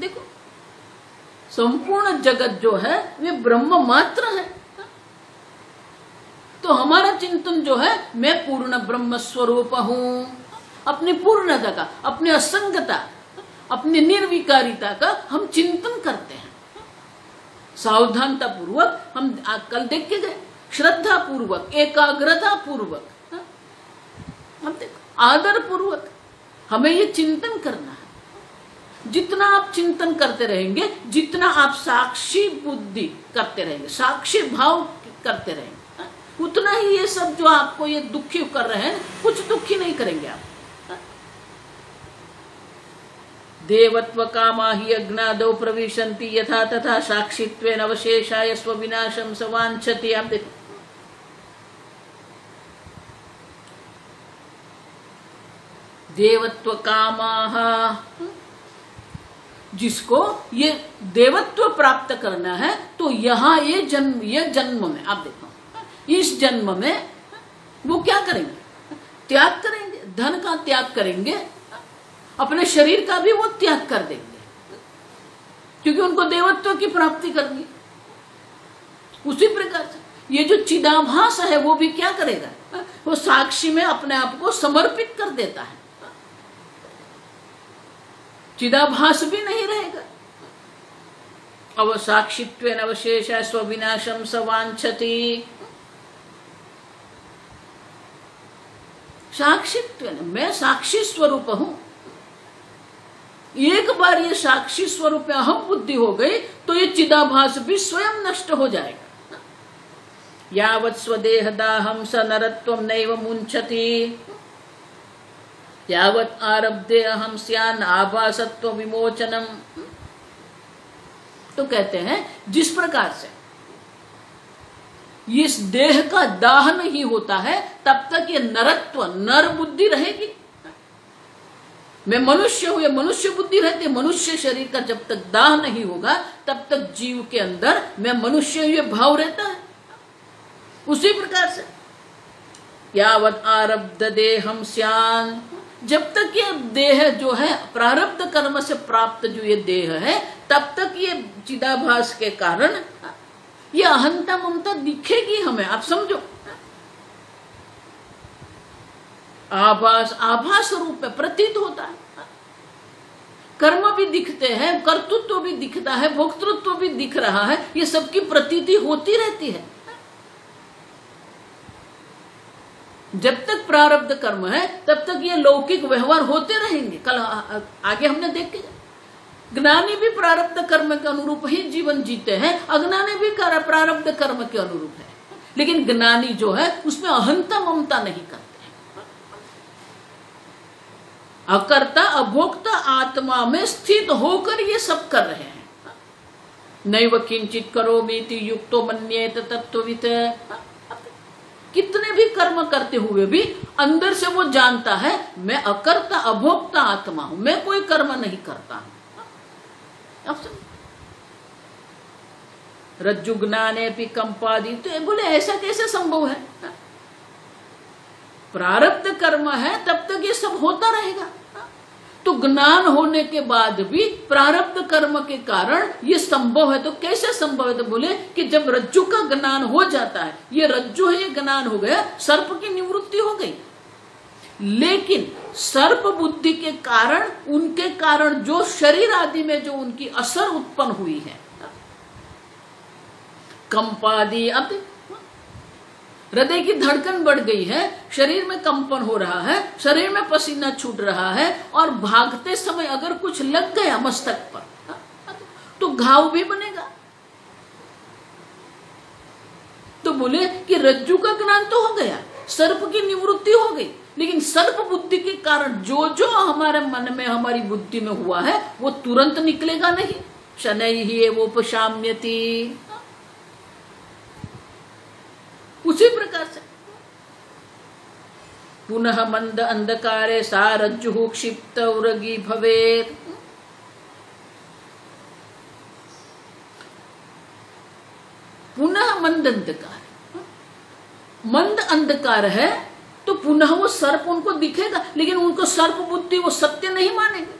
देखो संपूर्ण जगत जो है वे ब्रह्म मात्र है। तो हमारा चिंतन जो है मैं पूर्ण ब्रह्म स्वरूप हूं, अपनी पूर्णता का, अपनी असंगता, अपनी निर्विकारिता का हम चिंतन करते हैं सावधानता पूर्वक। हम कल देख के गए श्रद्धा पूर्वक, एकाग्रता पूर्वक, आदर पूर्वक हमें ये चिंतन करना है। जितना आप चिंतन करते रहेंगे, जितना आप साक्षी बुद्धि करते रहेंगे, साक्षी भाव करते रहेंगे, उतना ही ये सब जो आपको ये दुखी कर रहे हैं, कुछ दुखी नहीं करेंगे आप। देवत्व कामा हि अज्ञादौ प्रविशन्ति यथा तथा साक्षित्वेन अवशेषाय स्वविनाशं सवांछति। आप देखो देवत्व कामाः, जिसको ये देवत्व प्राप्त करना है तो यहाँ ये जन्म, ये जन्म में आप देखो इस जन्म में वो क्या करेंगे, त्याग करेंगे, धन का त्याग करेंगे, अपने शरीर का भी वो त्याग कर देंगे, क्योंकि उनको देवत्व की प्राप्ति करनी। उसी प्रकार से ये जो चिदाभास है वो भी क्या करेगा, वो साक्षी में अपने आप को समर्पित कर देता है, चिदाभास भी नहीं रहेगा। अव साक्षित्वेन अवशेषाय स्वविनाशं सवांछति। साक्षित्वेन मैं साक्षी स्वरूप हूं, एक बार ये साक्षी स्वरूप में अहम बुद्धि हो गई तो ये चिदाभास भी स्वयं नष्ट हो जाएगा। यावत् स्वदेह दाहं स नरत्वं नैव मुञ्चति यावत् आरब्धे अहं स्यान् आभासत्व विमोचनम। तो कहते हैं जिस प्रकार से इस देह का दाह नहीं होता है तब तक ये नरत्व नर बुद्धि रहेगी। मैं मनुष्य हूं, यह मनुष्य बुद्धि रहती। मनुष्य शरीर का जब तक दाह नहीं होगा तब तक जीव के अंदर मैं मनुष्य हूं यह भाव रहता है। उसी प्रकार से यावत आरब्ध देहम स्यान, जब तक ये देह जो है प्रारब्ध कर्म से प्राप्त जो ये देह है तब तक ये चिदाभास के कारण ये अहंता ममता दिखेगी हमें। आप समझो आभास आभास रूप में प्रतीत होता है, कर्म भी दिखते हैं, कर्तृत्व भी दिखता है, भोक्तृत्व भी दिख रहा है, ये सबकी प्रतीति होती रहती है। जब तक प्रारब्ध कर्म है तब तक ये लौकिक व्यवहार होते रहेंगे। कल आगे हमने देखे ज्ञानी भी प्रारब्ध कर्म के अनुरूप ही जीवन जीते हैं, अज्ञानी भी प्रारब्ध कर्म के अनुरूप है, लेकिन ज्ञानी जो है उसमें अहंता ममता नहीं करते। अकर्ता अभोक्ता आत्मा में स्थित होकर ये सब कर रहे हैं। नैव किंचित करोमीति युक्तो मन्येत तत्त्ववित्। कितने भी कर्म करते हुए भी अंदर से वो जानता है मैं अकर्ता अभोक्ता आत्मा हूं, मैं कोई कर्म नहीं करता हूं। अब रज्जु ज्ञाने भी कंपादी, तो बोले ऐसा कैसे संभव है? प्रारब्ध कर्म है तब तक ये सब होता रहेगा। तो ज्ञान होने के बाद भी प्रारब्ध कर्म के कारण ये संभव है, तो कैसे संभव है? तो बोले कि जब रज्जु का ज्ञान हो जाता है, ये रज्जु है ये ज्ञान हो गया, सर्प की निवृत्ति हो गई। लेकिन सर्प बुद्धि के कारण उनके कारण जो शरीर आदि में जो उनकी असर उत्पन्न हुई है, कंपादी, अब हृदय की धड़कन बढ़ गई है, शरीर में कंपन हो रहा है, शरीर में पसीना छूट रहा है, और भागते समय अगर कुछ लग गया मस्तक पर तो घाव भी बनेगा। तो बोले कि रज्जु का ज्ञान तो हो गया, सर्प की निवृत्ति हो गई, लेकिन सर्प बुद्धि के कारण जो जो हमारे मन में हमारी बुद्धि में हुआ है वो तुरंत निकलेगा नहीं। शनै ही वो उपशाम्यति। उसी प्रकार से पुनः मंद अंधकारे सा रज्जु क्षिप्त उरगी भवेत्। पुनः मंद अंधकार, मंद अंधकार है तो पुनः वो सर्प उनको दिखेगा, लेकिन उनको सर्प बुद्धि वो सत्य नहीं मानेंगे।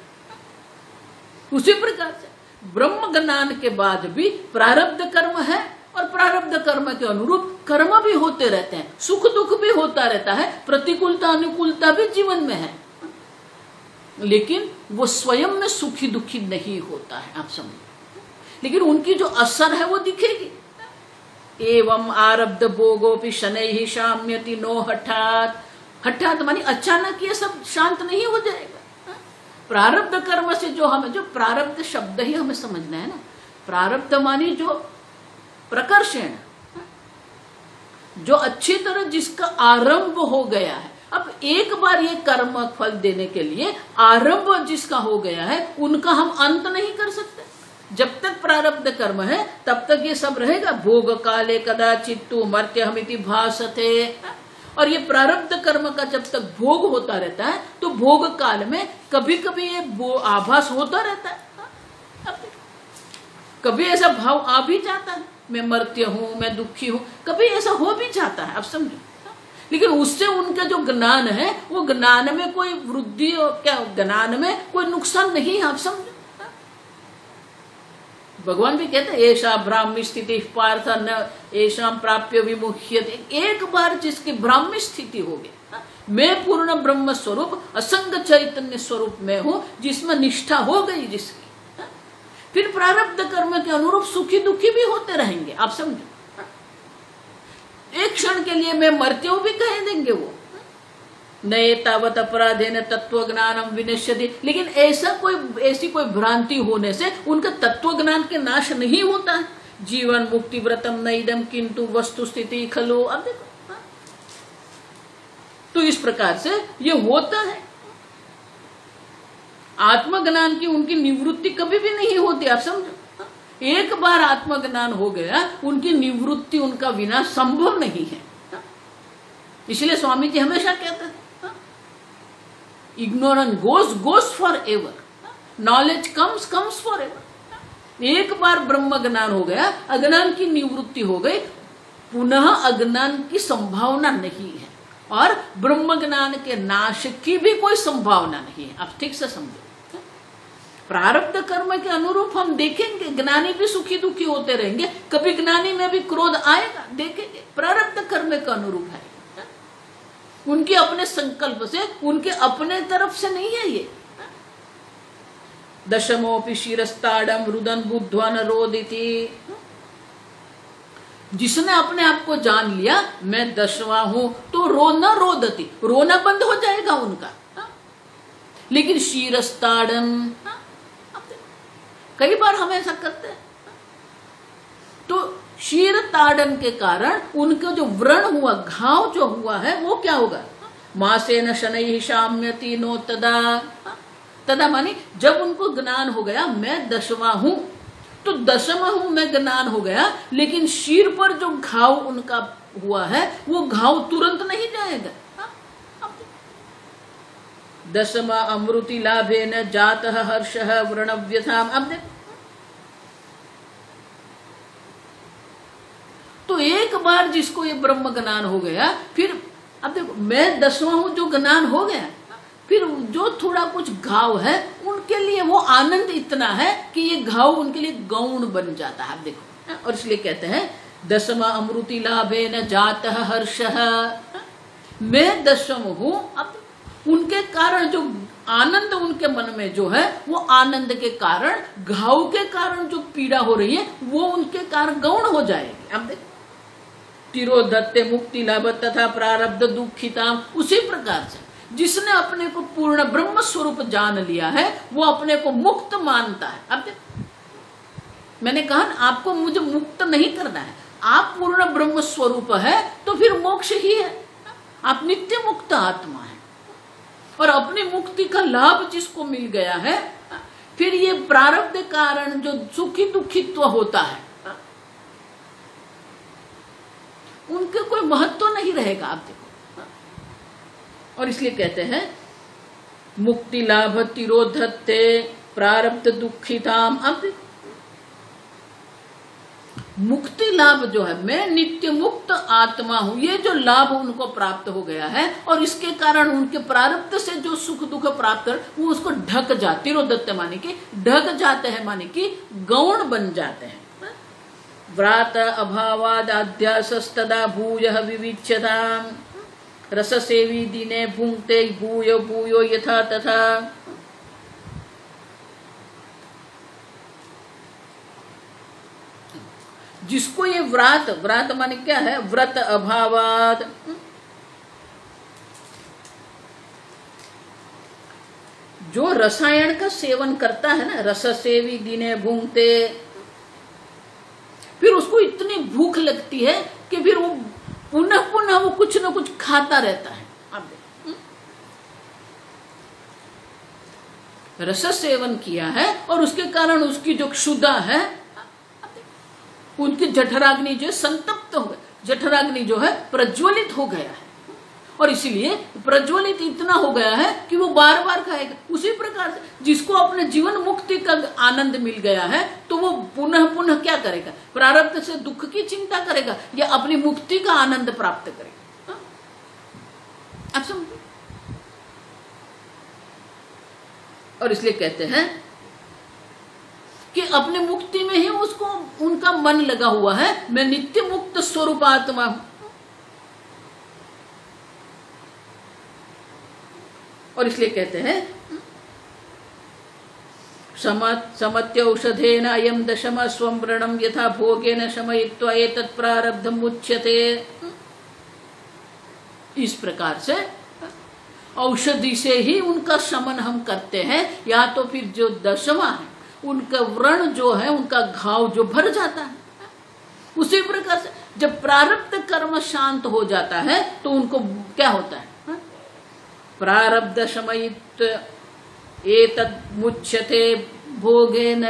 उसी प्रकार से ब्रह्म ज्ञान के बाद भी प्रारब्ध कर्म है और प्रारब्ध कर्म के अनुरूप कर्म भी होते रहते हैं, सुख दुख भी होता रहता है, प्रतिकूलता अनुकूलता भी जीवन में है, लेकिन वो स्वयं में सुखी दुखी नहीं होता है। आप समझिए, लेकिन उनकी जो असर है वो दिखेगी। एवं आरब्ध भोगोपि शनैः शाम्यति नो हठात। हठात मानी अचानक ये सब शांत नहीं हो जाएगा। प्रारब्ध कर्म से जो हमें जो प्रारब्ध शब्द ही हमें समझना है ना, प्रारब्ध मानी जो प्रकर्षण, जो अच्छी तरह जिसका आरंभ हो गया है। अब एक बार ये कर्म फल देने के लिए आरंभ जिसका हो गया है उनका हम अंत नहीं कर सकते। जब तक प्रारब्ध कर्म है तब तक ये सब रहेगा। भोग काले कदाचित् तु मर्त्यहमिति भासते। और ये प्रारब्ध कर्म का जब तक भोग होता रहता है तो भोग काल में कभी कभी ये आभास होता रहता है, कभी ऐसा भाव आ भी जाता है मैं मर्त्य हूं, मैं दुखी हूं, कभी ऐसा हो भी जाता है। आप समझो, लेकिन उससे उनका जो ज्ञान है वो ज्ञान में कोई वृद्धि और क्या ज्ञान में कोई नुकसान नहीं है। आप समझो, भगवान भी कहते हैं ऐसा ब्राह्मी स्थिति पार्थ न ऐसा प्राप्य विमुह्यते। एक बार जिसकी ब्राह्मी स्थिति होगी, मैं पूर्ण ब्रह्म स्वरूप असंग चैतन्य स्वरूप में हूं, जिसमें निष्ठा हो गई जिसकी, फिर प्रारब्ध कर्म के अनुरूप सुखी दुखी भी होते रहेंगे। आप समझो, एक क्षण के लिए मैं मरते हूं भी कह देंगे वो, नए तावत अपराधेन तत्वज्ञानम विनश्यति। लेकिन ऐसा कोई ऐसी कोई भ्रांति होने से उनका तत्वज्ञान के नाश नहीं होता है। जीवन मुक्ति व्रतम नईदम किंतु वस्तु स्थिति खलो। अब देखो हा? तो इस प्रकार से ये होता है। आत्मज्ञान की उनकी निवृत्ति कभी भी नहीं होती। आप समझो, एक बार आत्मज्ञान हो गया उनकी निवृत्ति, उनका विनाश संभव नहीं है। इसलिए स्वामी जी हमेशा कहते हैं ignorance goes goes for ever, knowledge comes comes for ever. एक बार ब्रह्म ज्ञान हो गया, अज्ञान की निवृत्ति हो गई, पुनः अज्ञान की संभावना नहीं है और ब्रह्म ज्ञान के नाश की भी कोई संभावना नहीं है। आप ठीक से समझो, प्रारब्ध कर्म के अनुरूप हम देखेंगे ज्ञानी भी सुखी दुखी होते रहेंगे, कभी ज्ञानी में भी क्रोध आएगा, देखेंगे प्रारब्ध कर्म के अनुरूप है। उनके अपने संकल्प से, उनके अपने तरफ से नहीं है ये। दशमोपि शिरस्ताडम रुदन बुद्धवा न रोदिति। जिसने अपने आप को जान लिया मैं दशवा हूं तो रो न रोदती, रोना बंद हो जाएगा उनका। लेकिन शिरस्ताडम, कई बार हम ऐसा करते हैं, तो शीर ताड़न के कारण उनका जो व्रण हुआ, घाव जो हुआ है, वो क्या होगा? मासे न शनैः शाम्यति नो तदा। तदा मानी जब उनको ज्ञान हो गया मैं दशवा हूं, तो दशवा हूं मैं ज्ञान हो गया, लेकिन शीर पर जो घाव उनका हुआ है वो घाव तुरंत नहीं जाएगा। दशमा अमृति लाभे न जातः हर्षः व्रणव्यथाम। अब देखो, तो एक बार जिसको ये ब्रह्म ज्ञान हो गया, फिर अब देखो मैं दसवां हूं जो ज्ञान हो गया, फिर जो थोड़ा कुछ घाव है उनके लिए वो आनंद इतना है कि ये घाव उनके लिए गौण बन जाता है। आप देखो, और इसलिए कहते हैं दशमा अमृति लाभे न जातः हर्षः। मैं दसम हूं, अब उनके कारण जो आनंद उनके मन में जो है वो आनंद के कारण, घाव के कारण जो पीड़ा हो रही है वो उनके कारण गौण हो जाएगी। अब देखो, तिरोधत्ते मुक्ति लाभ तथा प्रारब्ध दुखिता। उसी प्रकार से जिसने अपने को पूर्ण ब्रह्म स्वरूप जान लिया है वो अपने को मुक्त मानता है। अब देखो, मैंने कहा न, आपको मुझे मुक्त नहीं करना है, आप पूर्ण ब्रह्म स्वरूप है तो फिर मोक्ष ही है, आप नित्य मुक्त आत्मा है। और अपनी मुक्ति का लाभ जिसको मिल गया है, फिर ये प्रारब्ध कारण जो सुखी दुखित्व होता है उनके कोई महत्व नहीं रहेगा। आप देखो, और इसलिए कहते हैं मुक्ति लाभ तिरोधत्ते प्रारब्ध दुखिताम। अब मुक्ति लाभ जो है, मैं नित्य मुक्त आत्मा हूं, ये जो लाभ उनको प्राप्त हो गया है और इसके कारण उनके प्रारब्ध से जो सुख दुख प्राप्त कर वो उसको ढक जाते, तिरोधत्ते माने कि ढक जाते हैं, माने कि गौण बन जाते हैं। व्रात अभावाद अध्यासस्तदा भूयः विविच्यताम् रससेवी दिने भुंक्ते भूयो भूयो यथा तथा। जिसको ये व्रत, व्रत माने क्या है, व्रत अभावात, जो रसायन का सेवन करता है ना, रस सेवी दिने भूंगते, फिर उसको इतनी भूख लगती है कि फिर वो पुनः पुनः वो कुछ न कुछ खाता रहता है। आप देखो, रस सेवन किया है और उसके कारण उसकी जो क्षुधा है, उनकी जठराग्नि जो संतप्त हो गया, जठराग्नि जो है प्रज्वलित हो गया है, और इसीलिए प्रज्वलित इतना हो गया है कि वो बार बार खाएगा। उसी प्रकार से जिसको अपने जीवन मुक्ति का आनंद मिल गया है तो वो पुनः पुनः क्या करेगा, प्रारब्ध से दुख की चिंता करेगा या अपनी मुक्ति का आनंद प्राप्त करेगा। आप समझो, और इसलिए कहते हैं कि अपने मुक्ति में ही उसको उनका मन लगा हुआ है, मैं नित्य मुक्त स्वरूप आत्मा हूं। और इसलिए कहते हैं समत्य औषधेन अयम दशम स्वम्रणम यथा भोगेन शमयित्वा एतत् प्रारब्धम् उच्यते। इस प्रकार से औषधि से ही उनका शमन हम करते हैं, या तो फिर जो दशमा है उनका व्रण जो है उनका घाव जो भर जाता है। उसी प्रकार से जब प्रारब्ध कर्म शांत हो जाता है तो उनको क्या होता है, प्रारब्ध शमयित एतद् मुच्यते भोगेन,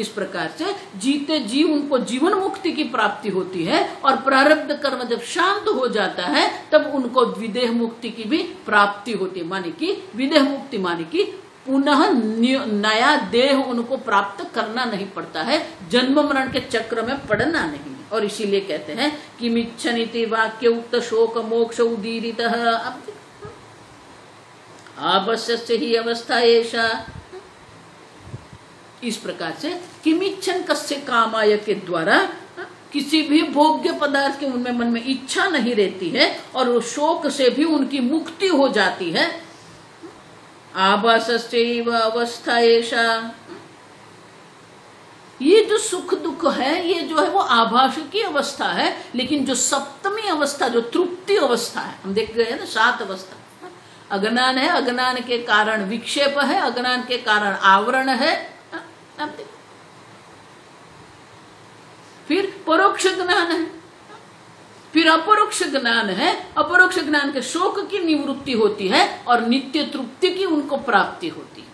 इस प्रकार से जीते जी उनको जीवन मुक्ति की प्राप्ति होती है। और प्रारब्ध कर्म जब शांत हो जाता है तब उनको विदेह मुक्ति की भी प्राप्ति होती है, माने कि विदेह मुक्ति माने कि पुनः नया देह उनको प्राप्त करना नहीं पड़ता है, जन्म मरण के चक्र में पड़ना नहीं। और इसीलिए कहते हैं कि मिच्छनीति वाक्य उक्त शोक मोक्ष उदीरित आवश्य से ही अवस्था ऐसा, इस प्रकार से किमिच्छन कस्य कामाय के द्वारा किसी भी भोग्य पदार्थ के उनमें मन में इच्छा नहीं रहती है और शोक से भी उनकी मुक्ति हो जाती है। आभासस्यैव अवस्था एषा, ये जो सुख दुख है ये जो है वो आभास की अवस्था है, लेकिन जो सप्तमी अवस्था जो तृप्ति अवस्था है हम देख रहे हैं ना, सात अवस्था, अज्ञान है, अज्ञान के कारण विक्षेप है, अज्ञान के कारण आवरण है, फिर परोक्ष ज्ञान है, फिर अपरोक्ष ज्ञान है, अपरोक्ष ज्ञान के शोक की निवृत्ति होती है और नित्य तृप्ति की उनको प्राप्ति होती है।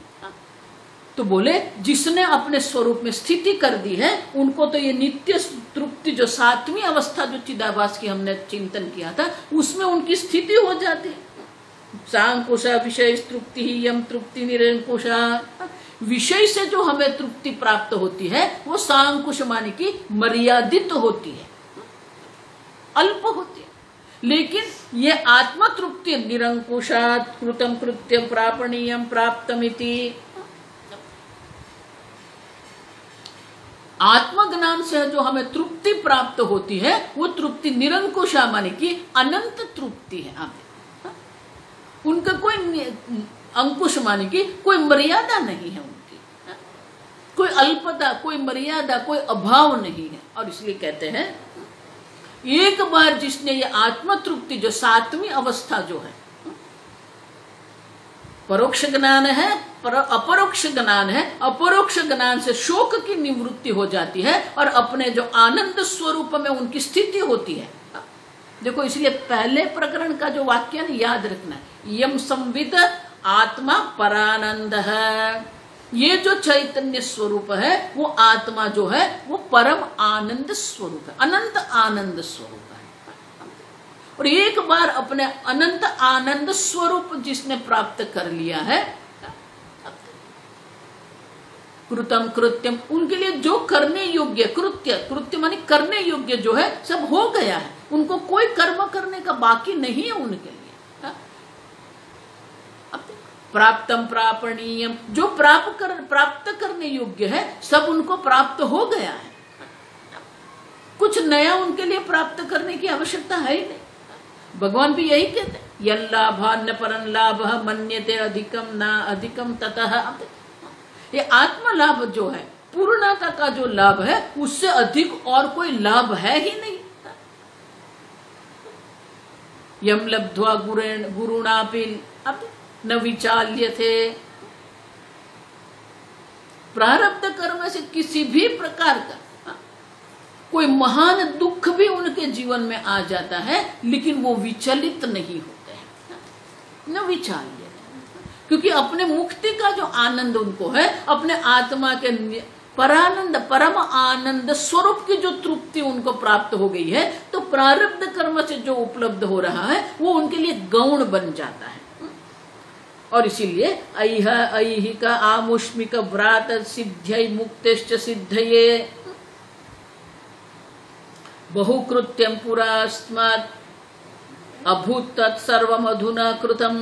तो बोले जिसने अपने स्वरूप में स्थिति कर दी है उनको तो ये नित्य तृप्ति जो सातवीं अवस्था जो चिदाभास की हमने चिंतन किया था उसमें उनकी स्थिति हो जाती है। सांकुशा विषय तृप्ति ही यम तृप्ति निरंकुशा, विषय से जो हमें तृप्ति प्राप्त होती है वो सांकुश माने की मर्यादित होती है, अल्प होती है। लेकिन ये आत्म तृप्ति निरंकुशात कृतम कृत्यम प्रापणीयम प्राप्तमिति, आत्मज्ञान से जो हमें तृप्ति प्राप्त होती है वो तृप्ति निरंकुशा माने की अनंत तृप्ति है। आप उनका कोई अंकुश माने की कोई मर्यादा नहीं है, उनकी कोई अल्पता कोई मर्यादा कोई अभाव नहीं है। और इसलिए कहते हैं एक बार जिसने ये आत्म तृप्ति जो सातवीं अवस्था जो है, परोक्ष ज्ञान है पर, अपरोक्ष ज्ञान है, अपरोक्ष ज्ञान से शोक की निवृत्ति हो जाती है और अपने जो आनंद स्वरूप में उनकी स्थिति होती है। देखो इसलिए पहले प्रकरण का जो वाक्य है याद रखना है, यम संवित आत्मा परानंद है, ये जो चैतन्य स्वरूप है वो आत्मा जो है वो परम आनंद स्वरूप है, अनंत आनंद स्वरूप है। और एक बार अपने अनंत आनंद स्वरूप जिसने प्राप्त कर लिया है, कृतम कृत्यम, उनके लिए जो करने योग्य कृत्य, कृत्य माने करने योग्य जो है सब हो गया है, उनको कोई कर्म करने का बाकी नहीं है उनके लिए। प्राप्तम प्रापणीयम, जो प्राप्त कर प्राप्त करने योग्य है सब उनको प्राप्त हो गया है, कुछ नया उनके लिए प्राप्त करने की आवश्यकता है ही नहीं। भगवान भी यही कहते हैं, यल्लाभान्न परं लाभः मन्यते अधिकम ना अधिकम ततः, ये आत्मलाभ जो है पूर्णता का जो लाभ है उससे अधिक और कोई लाभ है ही नहीं। यम लब्ध्वा गुरुण गुरुणापि न विचाल्य थे, प्रारब्ध कर्म से किसी भी प्रकार का कोई महान दुख भी उनके जीवन में आ जाता है लेकिन वो विचलित नहीं होते हैं, न विचाल्य, क्योंकि अपने मुक्ति का जो आनंद उनको है, अपने आत्मा के परानंद परम आनंद स्वरूप की जो तृप्ति उनको प्राप्त हो गई है, तो प्रारब्ध कर्म से जो उपलब्ध हो रहा है वो उनके लिए गौण बन जाता है। और इसीलिए अह ऐहिक आमुष्मिक व्रात सिद्ध्यै मुक्तेश्च सिद्धये बहुकृत्यं पुरास्मात् अभूत तत्सर्वम् अधुना कृतम्,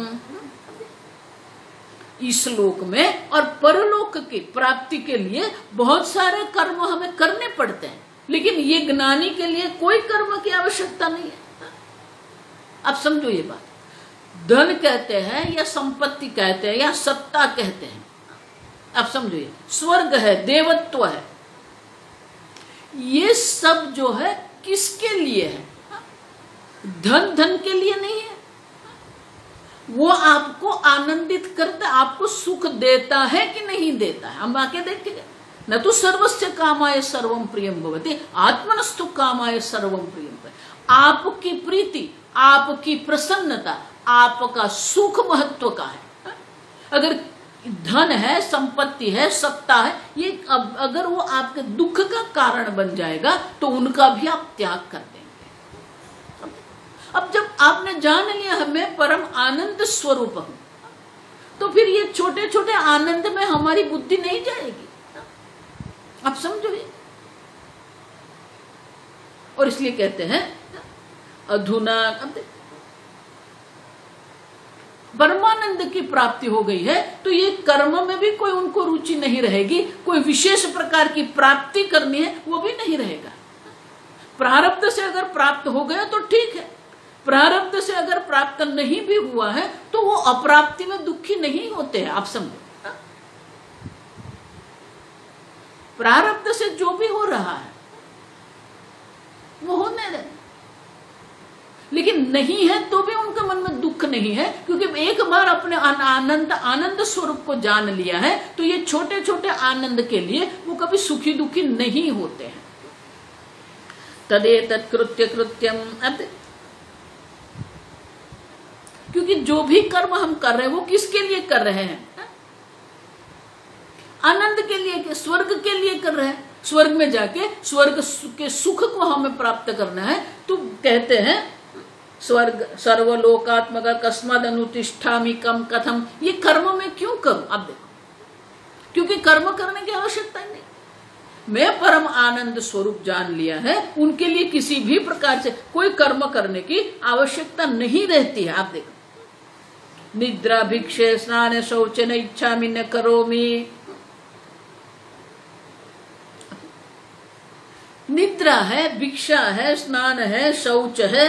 इस लोक में और परलोक की प्राप्ति के लिए बहुत सारे कर्म हमें करने पड़ते हैं, लेकिन ये ज्ञानी के लिए कोई कर्म की आवश्यकता नहीं है। आप समझो ये बात, धन कहते हैं या संपत्ति कहते हैं या सत्ता कहते हैं, आप समझिए स्वर्ग है, देवत्व है, ये सब जो है किसके लिए है? धन धन के लिए नहीं है, वो आपको आनंदित करता, आपको सुख देता है कि नहीं देता है। हम वाक्य देखिए, न तो सर्वस्य कामाय सर्वम प्रियम भवति आत्मनस्तु कामाय सर्वम प्रियम। आपकी प्रीति, आपकी प्रसन्नता, आपका सुख महत्व का है। अगर धन है, संपत्ति है, सत्ता है, ये अगर वो आपके दुख का कारण बन जाएगा तो उनका भी आप त्याग कर देंगे। अब जब आपने जान लिया हमें परम आनंद स्वरूप हूं, तो फिर ये छोटे छोटे आनंद में हमारी बुद्धि नहीं जाएगी। आप समझो ये, और इसलिए कहते हैं अधुना परमानंद की प्राप्ति हो गई है तो ये कर्म में भी कोई उनको रुचि नहीं रहेगी, कोई विशेष प्रकार की प्राप्ति करनी है वो भी नहीं रहेगा। प्रारब्ध से अगर प्राप्त हो गया तो ठीक है, प्रारब्ध से अगर प्राप्त नहीं भी हुआ है तो वो अप्राप्ति में दुखी नहीं होते हैं। आप समझो, प्रारब्ध से जो भी हो रहा है वो होने रहे, लेकिन नहीं है तो भी उनके मन में दुख नहीं है, क्योंकि एक बार अपने आनंद आनंद स्वरूप को जान लिया है तो ये छोटे छोटे आनंद के लिए वो कभी सुखी दुखी नहीं होते हैं। तदे तत्कृत्य कृत्यम, क्योंकि जो भी कर्म हम कर रहे हैं वो किसके लिए कर रहे हैं? आनंद के लिए, स्वर्ग के लिए कर रहे हैं। स्वर्ग में जाके स्वर्ग के सुख को हमें प्राप्त करना है। तो कहते हैं स्वर्ग सर्वलोकात्मक कस्मद अनुतिष्ठामि कम कथम, ये कर्म में क्यों करूं? अब देखो, क्योंकि कर्म करने की आवश्यकता नहीं, मैं परम आनंद स्वरूप जान लिया है, उनके लिए किसी भी प्रकार से कोई कर्म करने की आवश्यकता नहीं रहती है। आप देखो, निद्रा भिक्षे स्नान शौच न इच्छामि न करोमि। निद्रा है, भिक्षा है, स्नान है, शौच है,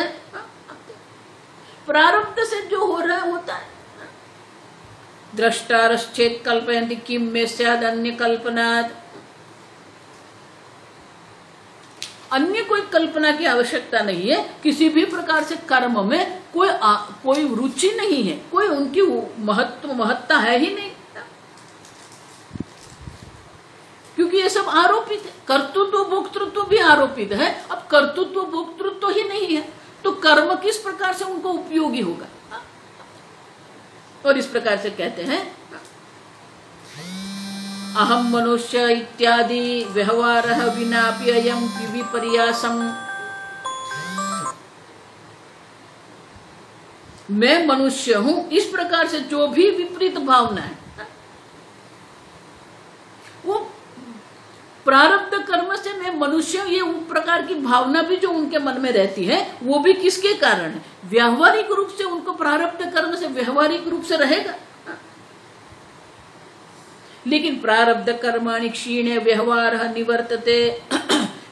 प्रारब्ध से जो हो रहा है होता है। दृष्टारश्चेत् कल्पयन्ति किम में स्याद् अन्य कल्पनात्, अन्य कोई कल्पना की आवश्यकता नहीं है। किसी भी प्रकार से कर्म में कोई आ, कोई रुचि नहीं है, कोई उनकी महत्व महत्ता है ही नहीं, क्योंकि ये सब आरोपित है। कर्तृत्व भोक्तृत्व भी आरोपित है। अब कर्तृत्व भोक्तृत्व ही नहीं है तो कर्म किस प्रकार से उनको उपयोगी होगा? और इस प्रकार से कहते हैं अहम मनुष्य इत्यादि व्यवहार विनापि अयम विपर्यासम, मैं मनुष्य हूं इस प्रकार से जो भी विपरीत भावना है वो प्रारब्ध कर्म से मैं मनुष्य, ये उन प्रकार की भावना भी जो उनके मन में रहती है वो भी किसके कारण है? व्यवहारिक रूप से उनको प्रारब्ध कर्म से व्यवहारिक रूप से रहेगा। लेकिन प्रारब्ध कर्माणि क्षीणे व्यवहार निवर्तते,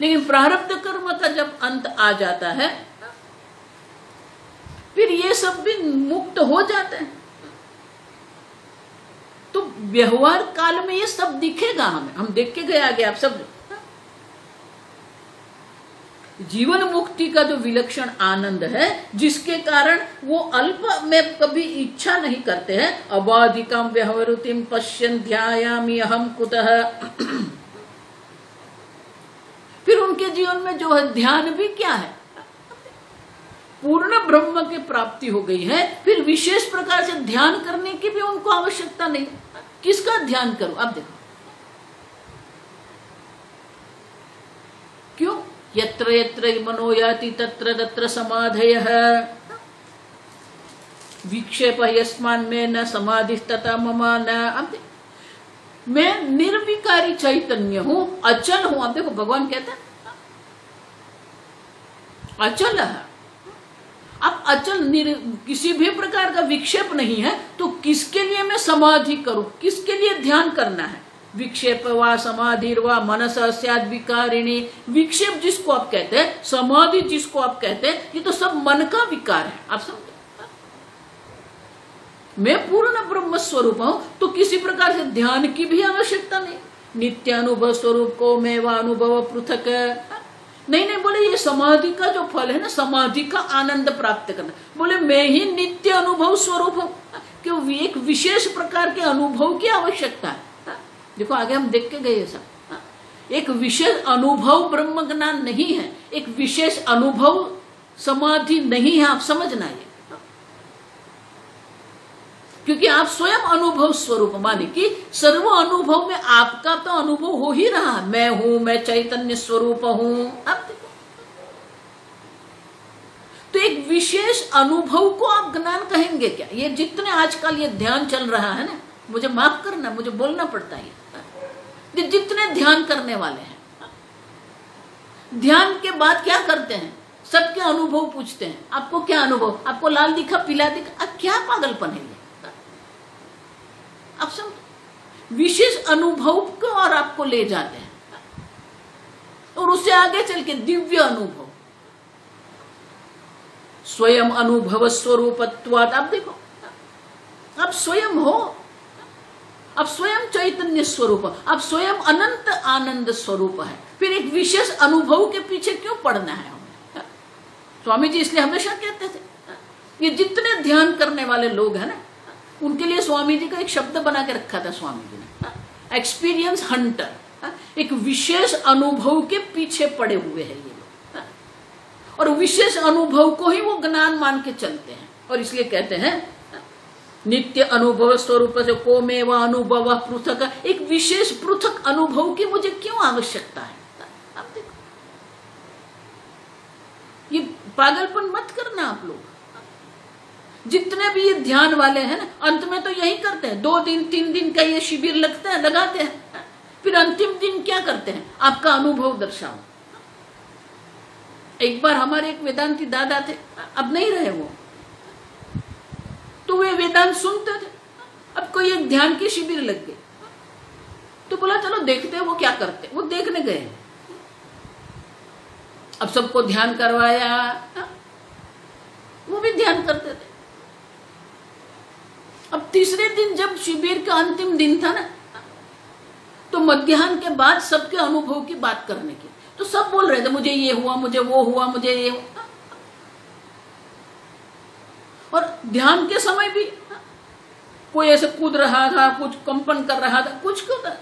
लेकिन प्रारब्ध कर्म का जब अंत आ जाता है फिर ये सब भी मुक्त हो जाते हैं। तो व्यवहार काल में ये सब दिखेगा हमें, हम देख के गए आगे। आप सब जीवन मुक्ति का जो विलक्षण आनंद है जिसके कारण वो अल्प में कभी इच्छा नहीं करते हैं। अबाधिकम व्यवहृतिम पश्यन् ध्यायामि अहम कुतः, फिर उनके जीवन में जो है ध्यान भी क्या है, पूर्ण ब्रह्म की प्राप्ति हो गई है। फिर विशेष प्रकार से ध्यान करने की भी उनको आवश्यकता नहीं, किसका ध्यान करूं? अब देखो क्यों, यत्र यत्र मनोयाति तत्र तत्र समाधयः विक्षेप यस्मान में न समाधिस्तता ममा न। अब देखो मैं निर्विकारी चैतन्य हूं, अचल हूं। अब देखो भगवान कहता है अचल है। अब अचल किसी भी प्रकार का विक्षेप नहीं है तो किसके लिए मैं समाधि करूं, किसके लिए ध्यान करना है? विक्षेप वा समाधि वा मनसा स्याद् विकारिणी, विक्षेप जिसको आप कहते हैं, समाधि जिसको आप कहते हैं, ये तो सब मन का विकार है। आप समझे, मैं पूर्ण ब्रह्म स्वरूप हूं तो किसी प्रकार से ध्यान की भी आवश्यकता नहीं। नित्यानुभव स्वरूप को मैं वा अनुभव पृथक, नहीं नहीं बोले ये समाधि का जो फल है ना, समाधि का आनंद प्राप्त करना, बोले मैं ही नित्य अनुभव स्वरूप हूँ, क्योंकि एक विशेष प्रकार के अनुभव की आवश्यकता है। देखो आगे हम देख के गए सब, एक विशेष अनुभव ब्रह्म ज्ञान नहीं है, एक विशेष अनुभव समाधि नहीं है, आप समझना ये, क्योंकि आप स्वयं अनुभव स्वरूप, माने कि सर्व अनुभव में आपका तो अनुभव हो ही रहा, मैं हूं, मैं चैतन्य स्वरूप हूं। आप देखो तो एक विशेष अनुभव को आप ज्ञान कहेंगे क्या? ये जितने आजकल ये ध्यान चल रहा है ना, मुझे माफ करना, मुझे बोलना पड़ता है, ये जितने ध्यान करने वाले हैं, ध्यान के बाद क्या करते हैं, सबके अनुभव पूछते हैं, आपको क्या अनुभव, आपको लाल दिखा, पीला दिखा, क्या पागलपन है ये? आप सब विशेष अनुभव को और आपको ले जाते हैं, और उससे आगे चल के दिव्य अनुभव, स्वयं अनुभव स्वरूपत्वात्। आप देखो आप स्वयं हो, आप स्वयं चैतन्य स्वरूप, आप स्वयं अनंत आनंद स्वरूप है, फिर एक विशेष अनुभव के पीछे क्यों पड़ना है हमें? स्वामी जी इसलिए हमेशा कहते थे, ये जितने ध्यान करने वाले लोग हैं ना, उनके लिए स्वामी जी का एक शब्द बना के रखा था स्वामी जी ने, एक्सपीरियंस हंटर, हा? एक विशेष अनुभव के पीछे पड़े हुए हैं ये लोग, और विशेष अनुभव को ही वो ज्ञान मान के चलते हैं, और इसलिए कहते हैं हा? नित्य अनुभव स्वरूप से को में व अनुभव पृथक, एक विशेष पृथक अनुभव की मुझे क्यों आवश्यकता है? आप देखो ये पागलपन मत करना आप लोग, जितने भी ये ध्यान वाले हैं ना, अंत में तो यही करते हैं, दो दिन तीन दिन का ये शिविर लगता है, लगाते हैं, फिर अंतिम दिन क्या करते हैं, आपका अनुभव दर्शाओ। एक बार हमारे एक वेदांती दादा थे, अब नहीं रहे वो, तो वे वेदांत सुनते थे, अब कोई एक ध्यान की शिविर लग गई, तो बोला चलो देखते हैं वो क्या करते, वो देखने गए, अब सबको ध्यान करवाया, वो भी ध्यान करते थे। अब तीसरे दिन जब शिविर का अंतिम दिन था ना, तो मध्याह्न के बाद सबके अनुभव की बात करने की, तो सब बोल रहे थे मुझे ये हुआ, मुझे वो हुआ, मुझे ये हुआ, और ध्यान के समय भी कोई ऐसे कूद रहा था, कुछ कंपन कर रहा था, कुछ क्यों था।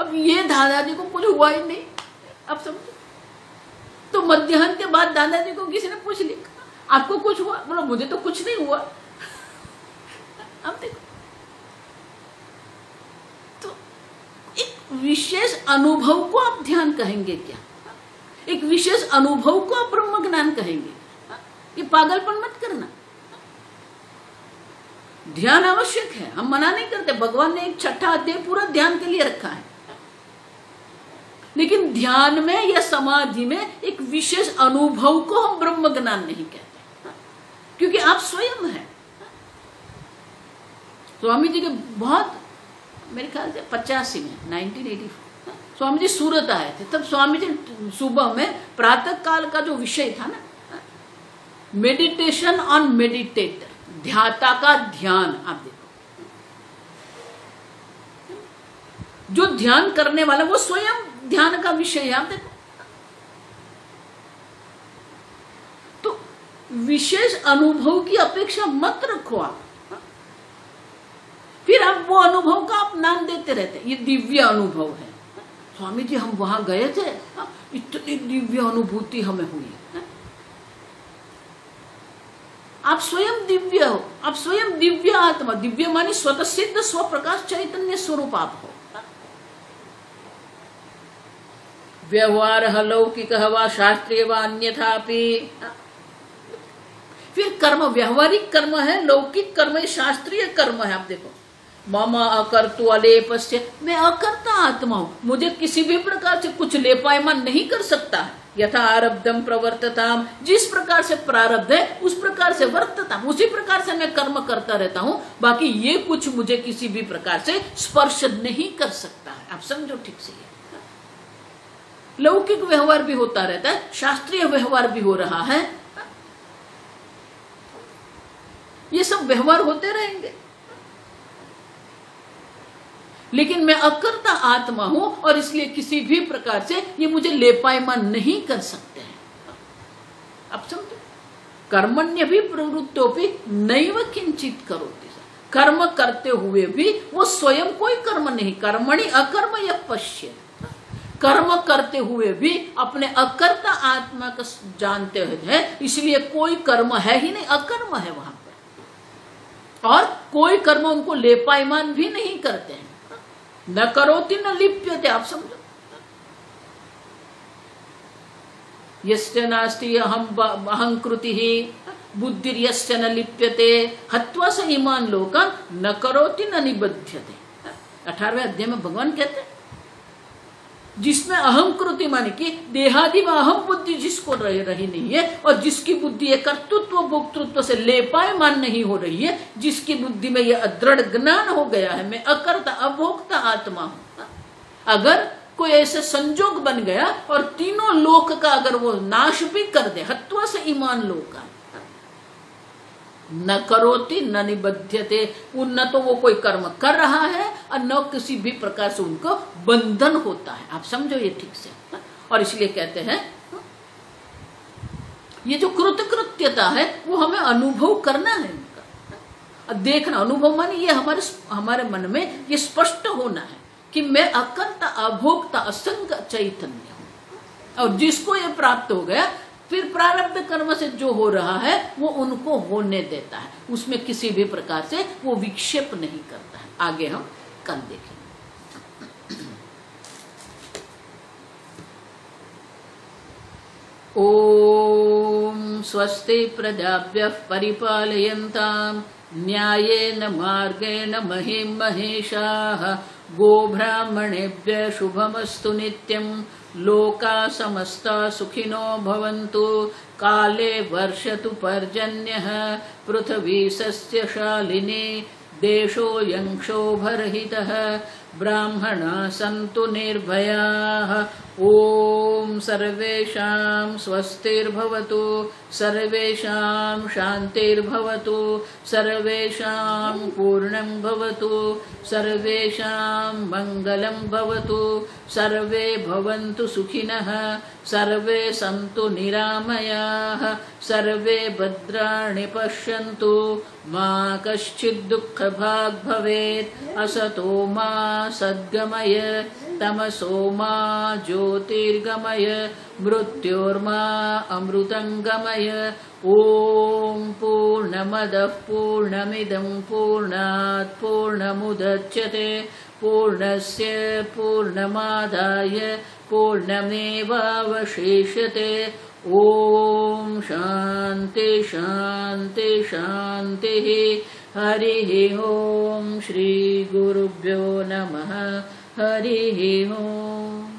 अब ये दादाजी को कुछ हुआ ही नहीं, अब समझो। तो मध्याह्न के बाद दादाजी को किसी ने पूछ लिया आपको कुछ हुआ, बोलो मुझे तो कुछ नहीं हुआ। अब देखो तो एक विशेष अनुभव को आप ध्यान कहेंगे क्या? एक विशेष अनुभव को आप ब्रह्म ज्ञान कहेंगे? ये पागलपन मत करना। ध्यान आवश्यक है, हम मना नहीं करते, भगवान ने एक छठा अध्याय पूरा ध्यान के लिए रखा है, लेकिन ध्यान में या समाधि में एक विशेष अनुभव को हम ब्रह्म ज्ञान नहीं कहते, क्योंकि आप स्वयं हैं। स्वामी जी के बहुत, मेरे ख्याल से पचासी में nineteen eighty four Swami ji Surat आए थे, तब स्वामी जी सुबह में प्रातः काल का जो विषय था ना, मेडिटेशन ऑन मेडिटेटर, ध्याता का ध्यान। आप देखो जो ध्यान करने वाला वो स्वयं ध्यान का विषय है। आप देखो तो विशेष अनुभव की अपेक्षा मत रखो आप, फिर आप वो अनुभव का आप नाम देते रहते, ये दिव्य अनुभव है। स्वामी जी हम वहां गए थे, इतनी दिव्य अनुभूति हमें हुई। आप स्वयं दिव्य हो, आप स्वयं दिव्य आत्मा, दिव्य मानी स्वतः सिद्ध स्वप्रकाश चैतन्य स्वरूप आप हो। व्यवहार अलौकिक वा शास्त्रीय वा अन्यथापि, फिर कर्म व्यवहारिक कर्म है, लौकिक कर्म है, शास्त्रीय कर्म है। आप देखो मामा अकर्तु अलेपस्य, मैं अकर्ता आत्मा हूँ, मुझे किसी भी प्रकार से कुछ लेपायमान नहीं कर सकता है। यथा आरब्धम प्रवर्तताम, जिस प्रकार से प्रारब्ध है उस प्रकार से वर्तताम, उसी प्रकार से मैं कर्म करता रहता हूँ, बाकी ये कुछ मुझे किसी भी प्रकार से स्पर्श नहीं कर सकता है। आप समझो ठीक से, लौकिक व्यवहार भी होता रहता है, शास्त्रीय व्यवहार भी हो रहा है, ये सब व्यवहार होते रहेंगे। लेकिन मैं अकर्ता आत्मा हूं और इसलिए किसी भी प्रकार से ये मुझे लेपायमान नहीं कर सकते हैं। आप समझे, कर्मण्य भी प्रवृत्तोपि नैव किंचित करोति, कर्म करते हुए भी वो स्वयं कोई कर्म नहीं, कर्मणि अकर्म या पश्य, कर्म करते हुए भी अपने अकर्ता आत्मा का जानते हैं, इसलिए कोई कर्म है ही नहीं, अकर्म है वहां पर, और कोई कर्म उनको लेपायमान भी नहीं करते हैं, न करोति न लिप्यते। आप समझो, यश्च नास्ति अहं अहंकृति ही बुद्धिर्यश्च न लिप्यते हत्वा स इमान् लोकान् न करोति न निबध्यते। अठारहवें अध्याय में भगवान कहते हैं जिसमें अहम कृति माने की देहादि व अहम बुद्धि जिसको रही, रही नहीं है, और जिसकी बुद्धि ये कर्तृत्व भोक्तृत्व से लेपायमान नहीं हो रही है, जिसकी बुद्धि में यह दृढ़ ज्ञान हो गया है मैं अकर्ता अभोक्ता आत्मा हूं। अगर कोई ऐसे संजोग बन गया और तीनों लोक का अगर वो नाश भी कर दे, हत्वा से ईमान लोक का, न करोति न निबध्यते, न तो वो कोई कर्म कर रहा है और न किसी भी प्रकार से उनको बंधन होता है। आप समझो ये ठीक से, और इसलिए कहते हैं ये जो कृतकृत्यता है वो हमें अनुभव करना है, इनका देखना, अनुभव माने ये हमारे हमारे मन में ये स्पष्ट होना है कि मैं अकर्ता अभोक्ता असंग चैतन्य हूं, और जिसको ये प्राप्त हो गया फिर प्रारब्ध कर्म से जो हो रहा है वो उनको होने देता है, उसमें किसी भी प्रकार से वो विक्षेप नहीं करता है। आगे हम कल देखेंगे। ओम स्वस्ति प्रजाभ्यः परिपालयन्ताम् न्यायेन मार्गेण महीम् महेशाः, गोब्राह्मणेभ्यः शुभमस्तु नित्यम्, लोका समस्ता सुखिनो भवन्तु, काले वर्षतु पर्जन्यः, पृथ्वी सस्यशालिनी, देशोऽयं क्षोभरहितः, ब्राह्मणाः सन्तु निर्भयाः। ॐ सर्वेषां स्वस्तिर्भवतु, सर्वेषां शान्तिर्भवतु, सर्वेषां पूर्णं भवतु, सर्वेषां मङ्गलं भवतु, सर्वे भवन्तु सुखिनः, सर्वे सन्तु निरामयाः, सर्वे भद्राणि पश्यन्तु, मा कश्चित् दुःखभाग् भवेत्, असतो मा सद्गमय, तमसो मा ज्योतिर्गमय, मृत्योर्मा अमृतं गमय। ॐ पूर्णमदः पूर्णमिदं पूर्णात् पूर्णमुदच्यते, पूर्णस्य पूर्णमादाय पूर्णमेवावशिष्यते। ॐ शान्ति शान्ति शान्तिः। हरिः ॐ श्री गुरुभ्यो नमः। हरिः ॐ।